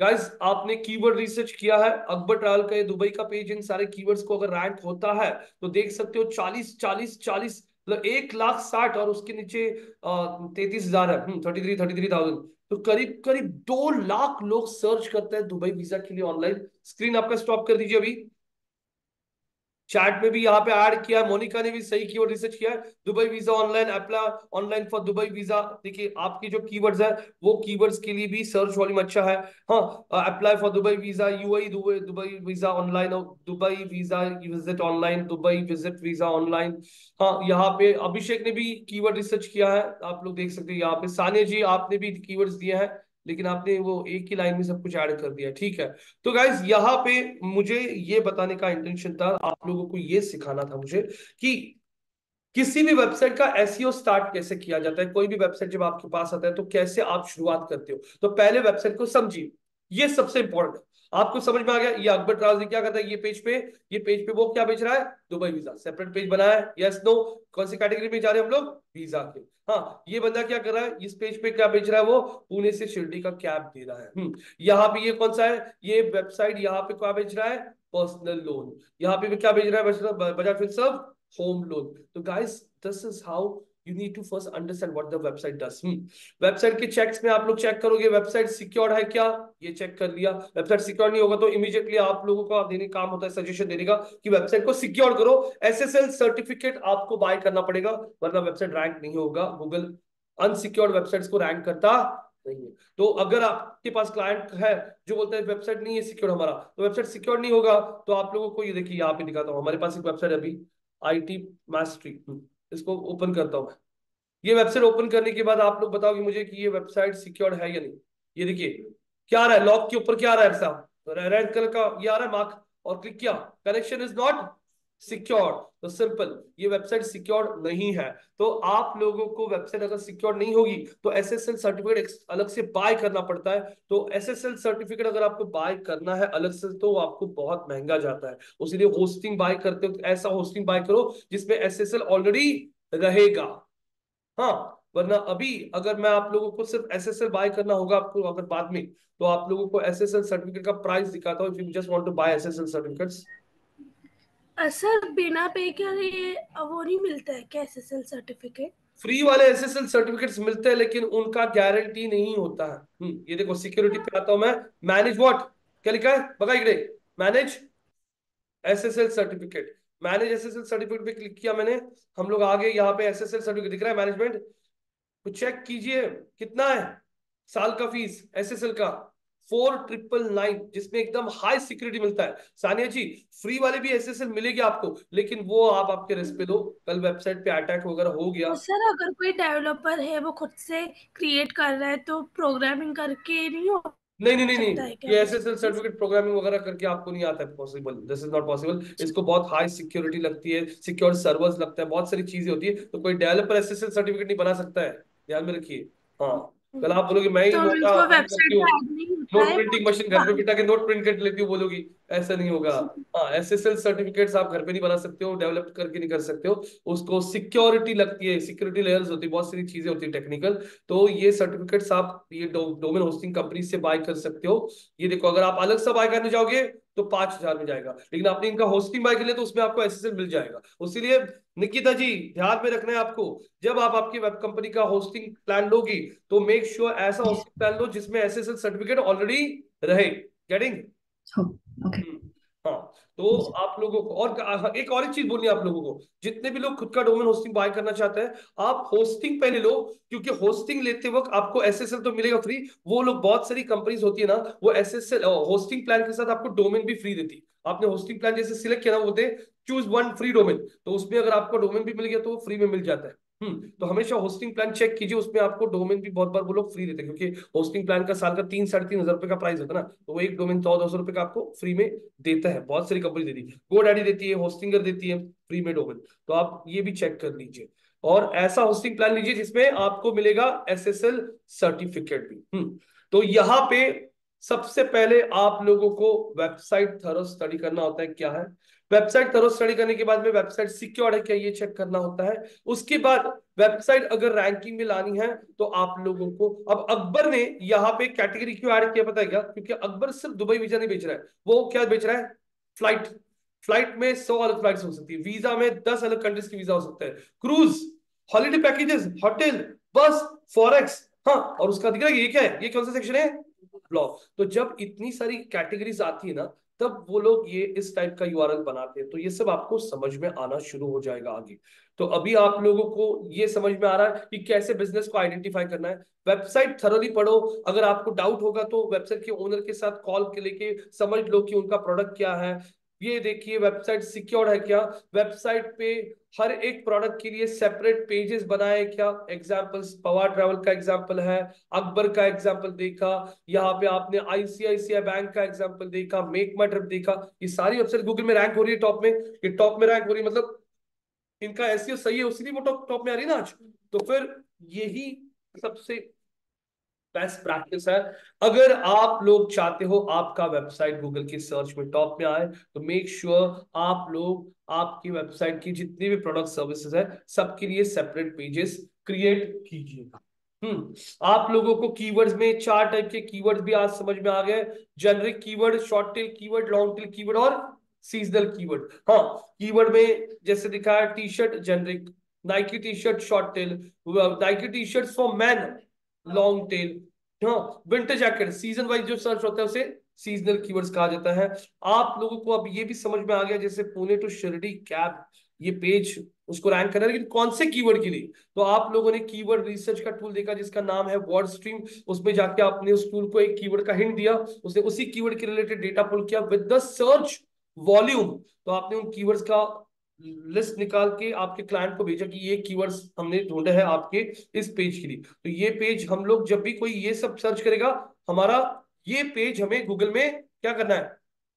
गाइस आपने कीवर्ड रिसर्च किया है, अकबर ट्रैवल का ये दुबई का पेज इन सारे कीवर्ड्स को अगर रैंक होता है तो देख सकते हो 40 40 40 मतलब 1,60,000 और उसके नीचे 33,000 है, 33,000, तो करीब करीब 2 लाख लोग सर्च करते हैं दुबई वीजा के लिए ऑनलाइन। स्क्रीन आपका स्टॉप कर दीजिए अभी। चैट में भी यहाँ पे ऐड किया है, मोनिका ने भी सही कीवर्ड रिसर्च किया है, Dubai visa online apply online for Dubai visa. देखिए आपकी जो कीवर्ड्स है वो कीवर्ड्स के लिए भी सर्च वॉल्यूम अच्छा है। हाँ, apply for Dubai visa, UAE Dubai visa online, Dubai visa visit online, Dubai visit visa online. हाँ यहाँ पे अभिषेक ने भी कीवर्ड रिसर्च किया है, आप लोग देख सकते हैं यहाँ पे। सानिया जी आपने भी कीवर्ड्स दिए हैं लेकिन आपने वो एक ही लाइन में सब कुछ ऐड कर दिया, ठीक है। तो गाइज यहाँ पे मुझे ये बताने का इंटेंशन था, आप लोगों को ये सिखाना था मुझे कि किसी भी वेबसाइट का एसईओ स्टार्ट कैसे किया जाता है। कोई भी वेबसाइट जब आपके पास आता है तो कैसे आप शुरुआत करते हो, तो पहले वेबसाइट को समझिए, ये सबसे इंपॉर्टेंट है। आपको समझ में आ गया? ये अकबर ट्रैवल्स क्या करता है, ये पेज पे वो क्या बेच रहा है, दुबई वीजा। सेपरेट पेज बनाया है, यस नो, कौन सी कैटेगरी में जा रहे हैं हम लोग, वीजा के। हाँ ये बंदा क्या कर रहा है, इस पेज पे क्या बेच रहा है, वो पुणे से शिरडी का कैब दे रहा है। यहाँ पे ये कौन सा है, ये वेबसाइट यहाँ पे क्या बेच रहा है, पर्सनल लोन। यहाँ पे क्या बेच रहा है, बजाज फिनसर्व होम लोन। तो guys this is how You need to first understand what the website does. Website के checks में आप लोग check करोगे website secured है क्या, ये check कर लिया। Website secured नहीं होगा तो immediately आप लोगों को देने काम होता है suggestion देने का कि website को secure करो। SSL certificate आपको buy करना पड़ेगा वरना website rank नहीं होगा। Google unsecured websites को rank करता नहीं है। तो अगर आपके पास क्लाइंट है जो बोलता है वेबसाइट नहीं है सिक्योर हमारा, तो वेबसाइट सिक्योर नहीं होगा। तो आप लोगों को ये देखिए यहाँ पे दिखाता हूँ, हमारे पास एक वेबसाइट अभी IT Mastery, इसको ओपन करता हूं मैं। ये वेबसाइट ओपन करने के बाद आप लोग बताओगे मुझे कि ये वेबसाइट सिक्योर है या नहीं। ये देखिए क्या आ रहा है, लॉक के ऊपर क्या आ रहा है साहब, रेड कलर का ये आ रहा है मार्क, और क्लिक किया, कनेक्शन इज नॉट सिक्योर्ड। तो सिंपल, ये वेबसाइट सिक्योर्ड नहीं है। तो आप लोगों को वेबसाइट अगर सिक्योर्ड नहीं होगी तो SSL सर्टिफिकेट अलग से बाय करना पड़ता है। तो SSL सर्टिफिकेट अगर आपको बाय करना है अलग से तो आपको बहुत महंगा जाता है, उसलिए होस्टिंग बाय करते हो ऐसा होस्टिंग बाय करो जिसमें SSL ऑलरेडी रहेगा। हाँ वरना अभी अगर मैं आप लोगों को सिर्फ SSL बाय करना होगा आपको, अगर बाद में तो आप लोगों को SSL सर्टिफिकेट का प्राइस दिखाता हूँ। If you just want to buy SSL certificates, sir बिना पे के ये वो नहीं मिलता है क्या SSL सर्टिफिकेट? फ्री वाले SSL सर्टिफिकेट्स मिलते हैं लेकिन उनका गारंटी नहीं होता है। ये देखो सिक्योरिटी पे आता हूं मैं, मैनेज व्हाट क्या लिखा है, बघा इकडे manage SSL certificate, manage SSL certificate पे क्लिक किया मैंने। हम लोग आगे यहाँ पे SSL सर्टिफिकेट दिख रहा है मैनेजमेंट, तो चेक कीजिए कितना है साल का फीस SSL का 4999, जिसमें एकदम हाई सिक्योरिटी मिलता है। सानिया जी फ्री वाले भी SSL मिलेगी आपको लेकिन वो आप आपके रिस्क पे दो, कल वेबसाइट पे अटैक वगैरह हो गया। तो सर अगर कोई डेवलपर है वो खुद से क्रिएट कर रहा है तो प्रोग्रामिंग करके नहीं नहीं, ये SSL सर्टिफिकेट प्रोग्रामिंग वगैरह करके आपको नहीं आता है, possible, this is not possible. इसको बहुत हाई सिक्योरिटी लगती है, सिक्योर सर्वर्स लगता है, बहुत सारी चीजें होती है, तो कोई डेवलपर SSL सर्टिफिकेट नहीं बना सकता है, ध्यान में रखिए। हाँ, कल आप बोलोगे मैं ही नोट प्रिंटिंग मशीन घर पे बिठा के नोट प्रिंट कर लेती हूँ, बोलोगी, ऐसा नहीं होगा। हाँ, SSL सर्टिफिकेट्स आप घर पे नहीं बना सकते हो, डेवलप करके नहीं कर सकते हो, उसको सिक्योरिटी लगती है, सिक्योरिटी लेयर्स होती है, बहुत सारी चीजें होती है टेक्निकल। तो ये सर्टिफिकेट्स आप ये डोमेन होस्टिंग कंपनी से बाय कर सकते हो। ये देखो, अगर आप अलग से बाय करने जाओगे तो 5,000 में जाएगा, लेकिन आपने इनका होस्टिंग बाय कर लिया तो उसमें आपको SSL मिल जाएगा। उसके निकिता जी ध्यान में रखना है आपको, जब आप आपकी वेब कंपनी का होस्टिंग प्लान लोगी तो मेक श्योर ऐसा होस्टिंग प्लान लो जिसमें SSL सर्टिफिकेट ऑलरेडी रहे, गेटिंग? Okay. हाँ, तो आप लोगों को और एक चीज बोलनी है आप लोगों को, जितने भी लोग खुद का डोमेन होस्टिंग बाय करना चाहते हैं, आप होस्टिंग पहले लो, क्योंकि होस्टिंग लेते वक्त आपको SSL तो मिलेगा फ्री। वो लोग, बहुत सारी कंपनीज होती है ना, वो SSL होस्टिंग प्लान के साथ आपको डोमेन भी फ्री देती। आपने होस्टिंग प्लान जैसे सिलेक्ट किया ना, वो they choose one free domain, तो उसमें अगर आपको डोमेन भी मिल गया तो वो फ्री में मिल जाता है। तो हमेशा होस्टिंग प्लान चेक कीजिए, उसमें आपको डोमेन भी बहुत बार वो लोग फ्री देते हैं, क्योंकि होस्टिंग प्लान का साल का 3-3,500 रुपए का प्राइस होता है ना, तो वो एक डोमेन 100-200 रुपए का आपको फ्री में देता है। बहुत सारी कंपनी देती है, गोडैडी देती है, होस्टिंगर देती है फ्री में डोमेन, तो आप ये भी चेक कर लीजिए। और ऐसा होस्टिंग प्लान लीजिए जिसमें आपको मिलेगा SSL सर्टिफिकेट भी। तो यहाँ पे सबसे पहले आप लोगों को वेबसाइट थरो स्टडी करना होता है। क्या है वेबसाइट थरो स्टडी? करने के बाद में वेबसाइट सिक्योर है क्या, ये चेक करना होता है। उसके बाद वेबसाइट अगर रैंकिंग में लानी है तो आप लोगों को, अब अकबर ने यहाँ पे कैटेगरी क्यों ऐड किया पता है क्या? क्योंकि अकबर सिर्फ दुबई वीजा नहीं बेच रहा है, वो क्या बेच रहा है? फ्लाइट। फ्लाइट में 100 अलग फ्लाइट हो सकती है, वीजा में 10 अलग कंट्रीज की वीजा हो सकता है, cruise, holiday packages, hotel, bus, forex. हाँ, और उसका दिख रहा है ये क्या है, ये कौन सा सेक्शन है? ब्लॉग। तो जब इतनी सारी कैटेगरीज आती है ना, तब वो लोग ये इस टाइप का URL बनाते हैं, तो ये सब आपको समझ में आना शुरू हो जाएगा आगे। तो अभी आप लोगों को ये समझ में आ रहा है कि कैसे बिजनेस को आइडेंटिफाई करना है। वेबसाइट थरोली पढ़ो, अगर आपको डाउट होगा तो वेबसाइट के ओनर के साथ कॉल के लेके समझ लो कि उनका प्रोडक्ट क्या है। ये देखिए वेबसाइट सिक्योर्ड है क्या, वेबसाइट पे हर एक प्रोडक्ट के लिए सेपरेट पेजेस बनाए क्या। एग्जांपल्स, पवार ट्रैवल का एग्जांपल है, अकबर का एग्जांपल देखा, यहाँ पे आपने ICICI बैंक का एग्जांपल देखा, मेक माई ट्रिप देखा। ये सारी वेबसाइट गूगल में रैंक हो रही है टॉप में, ये टॉप में रैंक हो रही है, मतलब इनका SEO सही है, उसी वो टॉप में आ रही है ना आज। तो फिर यही सबसे बेस्ट प्रैक्टिस है। अगर आप लोग चाहते हो आपका वेबसाइट गूगल की सर्च में टॉप में आए, तो मेक श्योर आप लोग आपकी वेबसाइट की जितनी भी प्रोडक्ट सर्विसेज है सबके लिए सेपरेट पेजेस क्रिएट कीजिएगा। आप लोगों को कीवर्ड्स में 4 टाइप के कीवर्ड्स भी आज समझ में आ गए, generic keyword, short tail keyword, long tail keyword और सीजनल कीवर्ड। हाँ, कीवर्ड में जैसे दिखा है T shirt generic, Nike T shirt short tail, Nike T shirt for man long tail, winter jacket, season wise जो सर्च होता है उसे सीजनल कीवर्ड्स कहा जाता है। आप लोगों को अब ये भी समझ में आ गया, जैसे पुणे टू शिरडी कैब, ये पेज उसको रैंक करना है, लेकिन कौन से कीवर्ड के लिए। तो आप लोगों ने कीवर्ड रिसर्च का टूल देखा जिसका नाम है वर्डस्ट्रीम, उसमें जाके आपने उस टूल को एक कीवर्ड का हिंट दिया, उसने उसी कीवर्ड के रिलेटेड डेटा पुल किया विद द सर्च वॉल्यूम। तो आपने उन कीवर्ड्स का लिस्ट निकाल के आपके क्लाइंट को भेजा कि ये कीवर्ड्स हमने ढूंढे हैं आपके इस पेज के लिए। तो ये पेज हम लोग, जब भी कोई ये सब सर्च करेगा, हमारा ये पेज हमें गूगल में क्या करना है?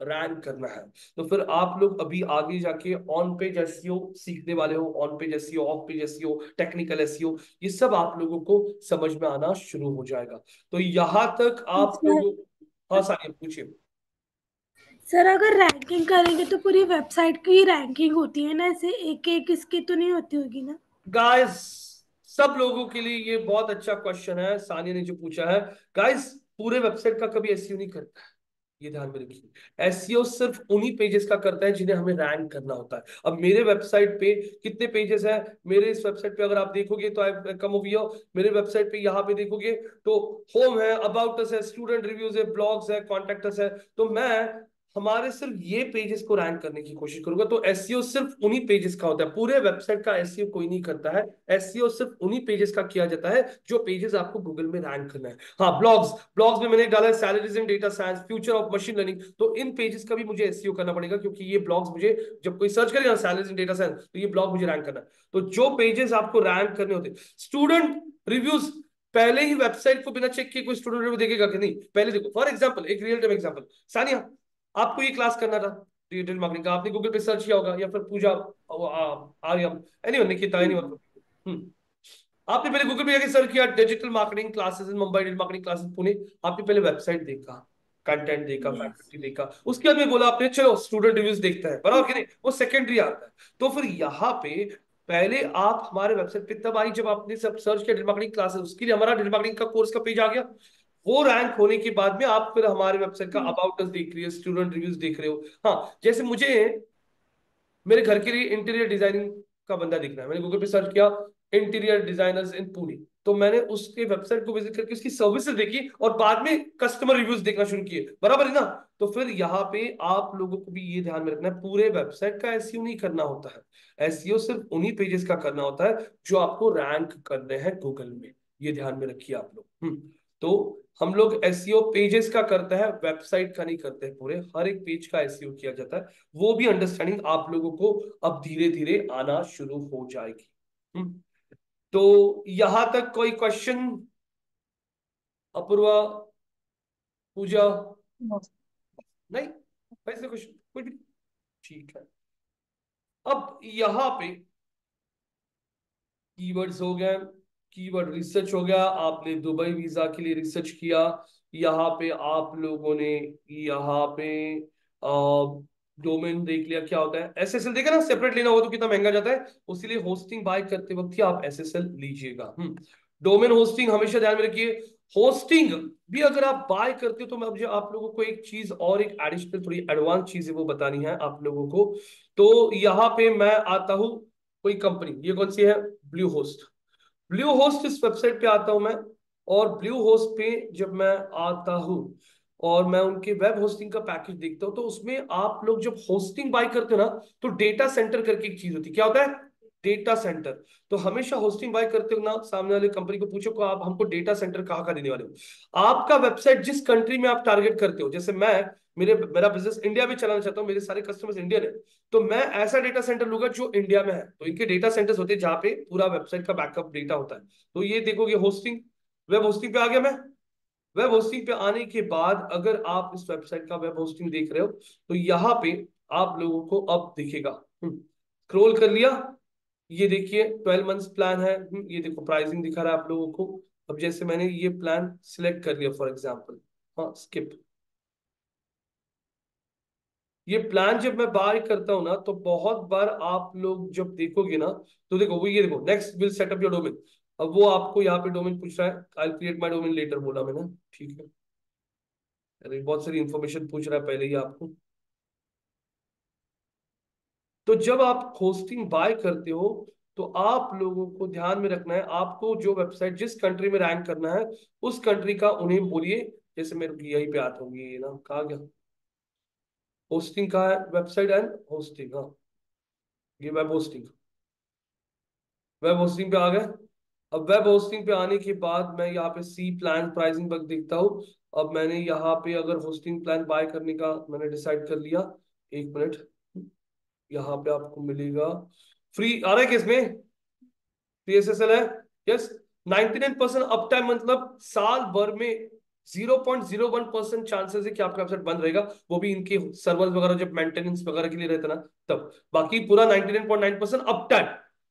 रैंक करना है। तो फिर आप लोग अभी आगे जाके ऑन पेज SEO सीखने वाले हो, on page SEO, off page SEO, technical SEO, ये सब आप लोगों को समझ में आना शुरू हो जाएगा। तो यहाँ तक आप लोगों, हाँ सारी पूछिए सर। अगर रैंकिंग करेंगे तो पूरी वेबसाइट की रैंकिंग होती है ना, ऐसे एक एक इसकी तो नहीं होती होगी ना? गाइस, सब लोगों के लिए ये बहुत अच्छा क्वेश्चन है सानिया ने जो पूछा है। गाइस, पूरे वेबसाइट का कभी SEO नहीं करता है, ये ध्यान में रखिए। SEO सिर्फ उन्हीं पेजेस का करता है जिन्हें हमें रैंक करना होता है। अब मेरे वेबसाइट पे कितने पेजेस हैं, मेरे इस वेबसाइट पे अगर आप देखोगे तो आई कम ओवर हियर, मेरे वेबसाइट पे यहाँ पे देखोगे तो होम है, अबाउट अस है, स्टूडेंट रिव्यूज है, ब्लॉग्स है, कॉन्टैक्ट अस है। तो मैं हमारे सिर्फ ये पेजेस को रैंक करने की कोशिश करूंगा। तो SEO सिर्फ उन्हीं पेजेस का होता है, पूरे वेबसाइट का SEO कोई नहीं करता है। SEO सिर्फ उन्हीं पेजेस का किया जाता है जो पेजेस आपको गूगल में रैंक करना है। हाँ, ब्लॉग्स में मैंने डाला है salaries and data science, future of machine learning, तो इन पेजेस का भी मुझे SEO करना पड़ेगा, क्योंकि ये ब्लॉग्स मुझे जब कोई सर्च करेगा सैलरीज एंड डेटा साइंस, तो ये ब्लॉग मुझे रैंक करना है। तो जो पेजेस आपको रैंक करने होते, स्टूडेंट रिव्यूज पहले ही वेबसाइट को बिना चेक किए कोई स्टूडेंट रिव्यू देखेगा कि नहीं, पहले देखो। फॉर एग्जांपल, एक रियल टाइम एग्जांपल, सानिया आपको ये क्लास करना था डिजिटल मार्केटिंग का, आपने गूगल पे सर्च किया होगा, या फिर पूजा आर्यम एनीवन ने किया, आपने पहले गूगल पे जाके सर्च किया digital marketing classes in Mumbai, digital marketing classes Pune, आपने पहले वेबसाइट देखा, कंटेंट देखा, फैकल्टी देखा, उसके बाद में बोला आपने चलो स्टूडेंट रिव्यूज देखता है, बराबर कि नहीं, वो सेकेंडरी आता है। तो फिर यहाँ पे पहले आप हमारे वेबसाइट पे तब आई जब आपने सब सर्च किया डिजिटल मार्केटिंग क्लासेस, उसके लिए हमारा डिजिटल मार्केटिंग का कोर्स का पेज आ गया, वो रैंक होने के बाद में आप फिर हमारे वेबसाइट का अबाउट अस देख रहे हो, स्टूडेंट रिव्यूज देख रहे हो। हाँ, जैसे मुझे मेरे घर के लिए इंटीरियर डिजाइनिंग का बंदा दिख रहा है, मैंने गूगल पे सर्च किया इंटीरियर डिजाइनर्स इन पुणे, तो मैंने उसके वेबसाइट को विजिट करके उसकी सर्विसेज देखी और बाद में कस्टमर रिव्यूज देखना शुरू किए, बराबर है ना। तो फिर यहाँ पे आप लोगों को भी ये ध्यान में रखना है, पूरे वेबसाइट का एसईओ नहीं करना होता है, एसईओ सिर्फ उन्हीं पेजेस का करना होता है जो आपको रैंक करने हैं गूगल में, ये ध्यान में रखिए आप लोग। तो हम लोग एसईओ पेजेस का करते हैं, वेबसाइट का नहीं करते हैं, पूरे हर एक पेज का एसईओ किया जाता है। वो भी अंडरस्टैंडिंग आप लोगों को अब धीरे धीरे आना शुरू हो जाएगी। तो यहां तक कोई क्वेश्चन? अपूर्वा, पूजा, नहीं वैसे क्वेश्चन कोई भी ठीक है। अब यहाँ पे कीवर्ड्स हो गए, कीवर्ड रिसर्च हो गया, आपने दुबई वीजा के लिए रिसर्च किया, यहाँ पे आप लोगों ने यहाँ पे डोमेन देख लिया क्या होता है, एसएसएल देखा ना, सेपरेट लेना हो तो कितना महंगा जाता है, उसीलिए होस्टिंग बाय करते वक्त ही आप एसएसएल लीजिएगा। डोमेन होस्टिंग हमेशा ध्यान में रखिए। होस्टिंग भी अगर आप बाय करते हो तो मैं मुझे आप लोगों को एक चीज और एक एडिशनल थोड़ी एडवांस चीज है वो बतानी है आप लोगों को। तो यहाँ पे मैं आता हूँ कोई कंपनी, ये कौन सी है, ब्लू होस्ट। ब्लू होस्ट इस वेबसाइट पे आता हूँ मैं, और ब्लू होस्ट पे जब मैं आता हूँ और मैं उनके वेब होस्टिंग का पैकेज देखता हूँ तो उसमें आप लोग जब होस्टिंग बाय करते हो ना तो डेटा सेंटर करके एक चीज होती है, क्या होता है, डेटा सेंटर। तो हमेशा होस्टिंग बाय करते हो ना, सामने वाले कंपनी को पूछो कि आप हमको डेटा सेंटर कहाँ का देने वाले हो। आपका वेबसाइट जिस कंट्री में आप टारगेट करते हो, जैसे मैं मेरा बिजनेस इंडिया में चलाना चाहता हूँ, मेरे सारे कस्टमर्स इंडियन है, तो मैं ऐसा डेटा सेंटर लूंगा जो इंडिया में है। तो इनके डेटा सेंटर्स होते हैं जहाँ पे पूरा वेबसाइट का बैकअप डेटा होता है। तो ये देखोगे होस्टिंग, वेब होस्टिंग पे आ गया मैं। वेब होस्टिंग पे आने के बाद अगर आप इस वेबसाइट का वेब होस्टिंग देख रहे हो तो यहाँ पे आप लोगों को अब दिखेगा, स्क्रॉल कर लिया, ये देखिए 12 मंथ्स प्लान है, ये देखो प्राइसिंग दिखा रहा है आप लोगों को। अब जैसे मैंने ये प्लान सिलेक्ट कर लिया फॉर एग्जांपल, हाँ स्किप, ये प्लान जब मैं बाय करता हूँ ना तो बहुत बार आप लोग जब देखोगे ना तो देखो वो, ये देखो next will setup your domain. अब वो आपको यहाँ पे डोमेन पूछ रहा है, I create my domain later बोला मैंने, ठीक है। अरे बहुत सारी इंफॉर्मेशन पूछ रहा है पहले ही आपको। तो जब आप होस्टिंग बाय करते हो तो आप लोगों को ध्यान में रखना है, आपको जो वेबसाइट जिस कंट्री में रैंक करना है उस कंट्री का उन्हें बोलिए। जैसे मैं यही पे आता हूँ, ये ना कहा गया होस्टिंग का है, वेबसाइट एंड होस्टिंग, हाँ ये वेब होस्टिंग, वेब होस्टिंग पे आ गए। अब वेब होस्टिंग पे आने के बाद मैं यहाँ पे सी प्लान प्राइसिंग पर देखता हूँ। अब मैंने यहाँ पे अगर होस्टिंग प्लान बाय करने का मैंने डिसाइड कर लिया, एक मिनट, यहाँ पे आपको मिलेगा फ्री आ रहा है किसमें, फ्री एसएसएल है, यस। 99% अपटाइम मतलब साल भर में 0.01% चांसेस है कि आपका वेबसाइट बंद रहेगा, वो भी इनके सर्वर वगैरह जब मेंटेनेंस वगैरह के लिए रहता ना तब, बाकी पूरा 99.9% अपटाइम।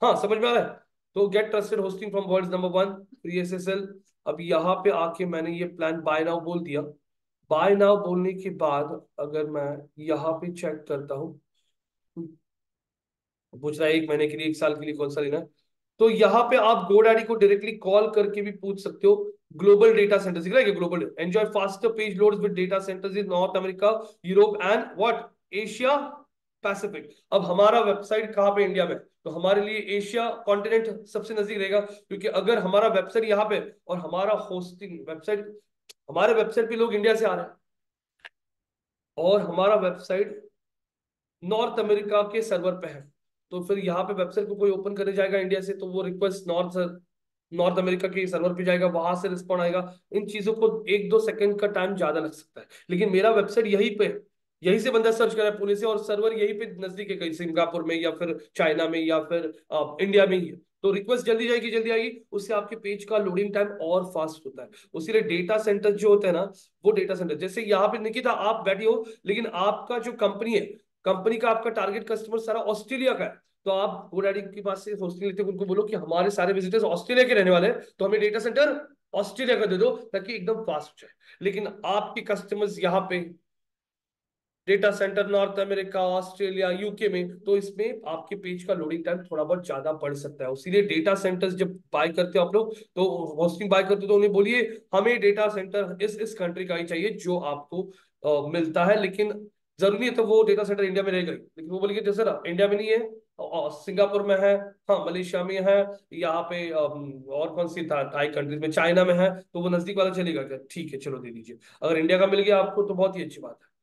हाँ समझ में आ रहा है। तो get trusted hosting from world's number 1 free SSL. अब यहाँ पे आके मैंने ये प्लान बाय नाउ बोल दिया। बाय नाउ बोलने के बाद अगर मैं यहाँ पे चेक करता हूँ, पूछ रहा है 1 महीने के लिए, 1 साल के लिए कौन सा लेना है, तो यहाँ पे आप गोडैडी को डायरेक्टली कॉल करके भी पूछ सकते हो। ग्लोबल डेटा सेंटर सीख रहे, global enjoy faster page loads with data centers in North America, Europe and what, Asia Pacific. अब हमारा वेबसाइट कहाँ पे, इंडिया में, तो हमारे लिए एशिया कॉन्टिनेंट सबसे नजदीक रहेगा, क्योंकि अगर हमारा वेबसाइट यहाँ पे और हमारा होस्टिंग वेबसाइट, हमारे वेबसाइट पे लोग इंडिया से आ रहे हैं और हमारा वेबसाइट नॉर्थ अमेरिका के सर्वर पे है, तो फिर यहाँ पे वेबसाइट को कोई ओपन करने जाएगा इंडिया से तो वो रिक्वेस्ट नॉर्थ अमेरिका के सर्वर पे जाएगा, वहां से रिस्पॉन्ड आएगा। इन चीजों को 1-2 सेकंड का टाइम ज्यादा लग सकता है, लेकिन मेरा वेबसाइट यही पे, यही से बंदा सर्च कर रहा है पुणे से और सर्वर यही पे नजदीक है, कहीं सिंगापुर में या फिर चाइना में या फिर इंडिया में ही है, तो रिक्वेस्ट जल्दी जाएगी, जल्दी आएगी, उससे आपके पेज का लोडिंग टाइम और फास्ट होता है। उसीलिए डेटा सेंटर जो होता है ना, वो डेटा सेंटर जैसे यहाँ पे निकिता आप बैठी हो, लेकिन आपका जो कंपनी है, कंपनी का आपका टारगेट कस्टमर सारा ऑस्ट्रेलिया का है, तो आप GoDaddy के पास से होस्टिंग लेते हो, उनको बोलो कि हमारे सारे विजिटर्स ऑस्ट्रेलिया के रहने वाले हैं, तो हमें डेटा सेंटर ऑस्ट्रेलिया का दे दो ताकि एकदम फास्ट हो जाए। लेकिन आपके कस्टमर्स यहाँ पे data center North America, Australia, UK में, तो इसमें आपके पेज का लोडिंग टाइम थोड़ा बहुत ज्यादा पड़ सकता है। इसीलिए डेटा सेंटर्स जब बाय करते हो आप लोग, तो होस्टिंग बाय करते हो, तो उन्हें बोलिए हमें डेटा सेंटर इस कंट्री का ही चाहिए जो आपको मिलता है। लेकिन जरूरी है तो वो डेटा सेंटर इंडिया में रहेगा, लेकिन वो बोलिए जैसे ना इंडिया में नहीं है, सिंगापुर में है, हाँ मलेशिया में है, यहाँ पे और कौन सी थाई कंट्रीज में, चाइना में है, तो वो नजदीक वाला चलेगा क्या? ठीक है चलो दे दीजिए। अगर इंडिया का मिल गया आपको तो बहुत ही अच्छी बात है।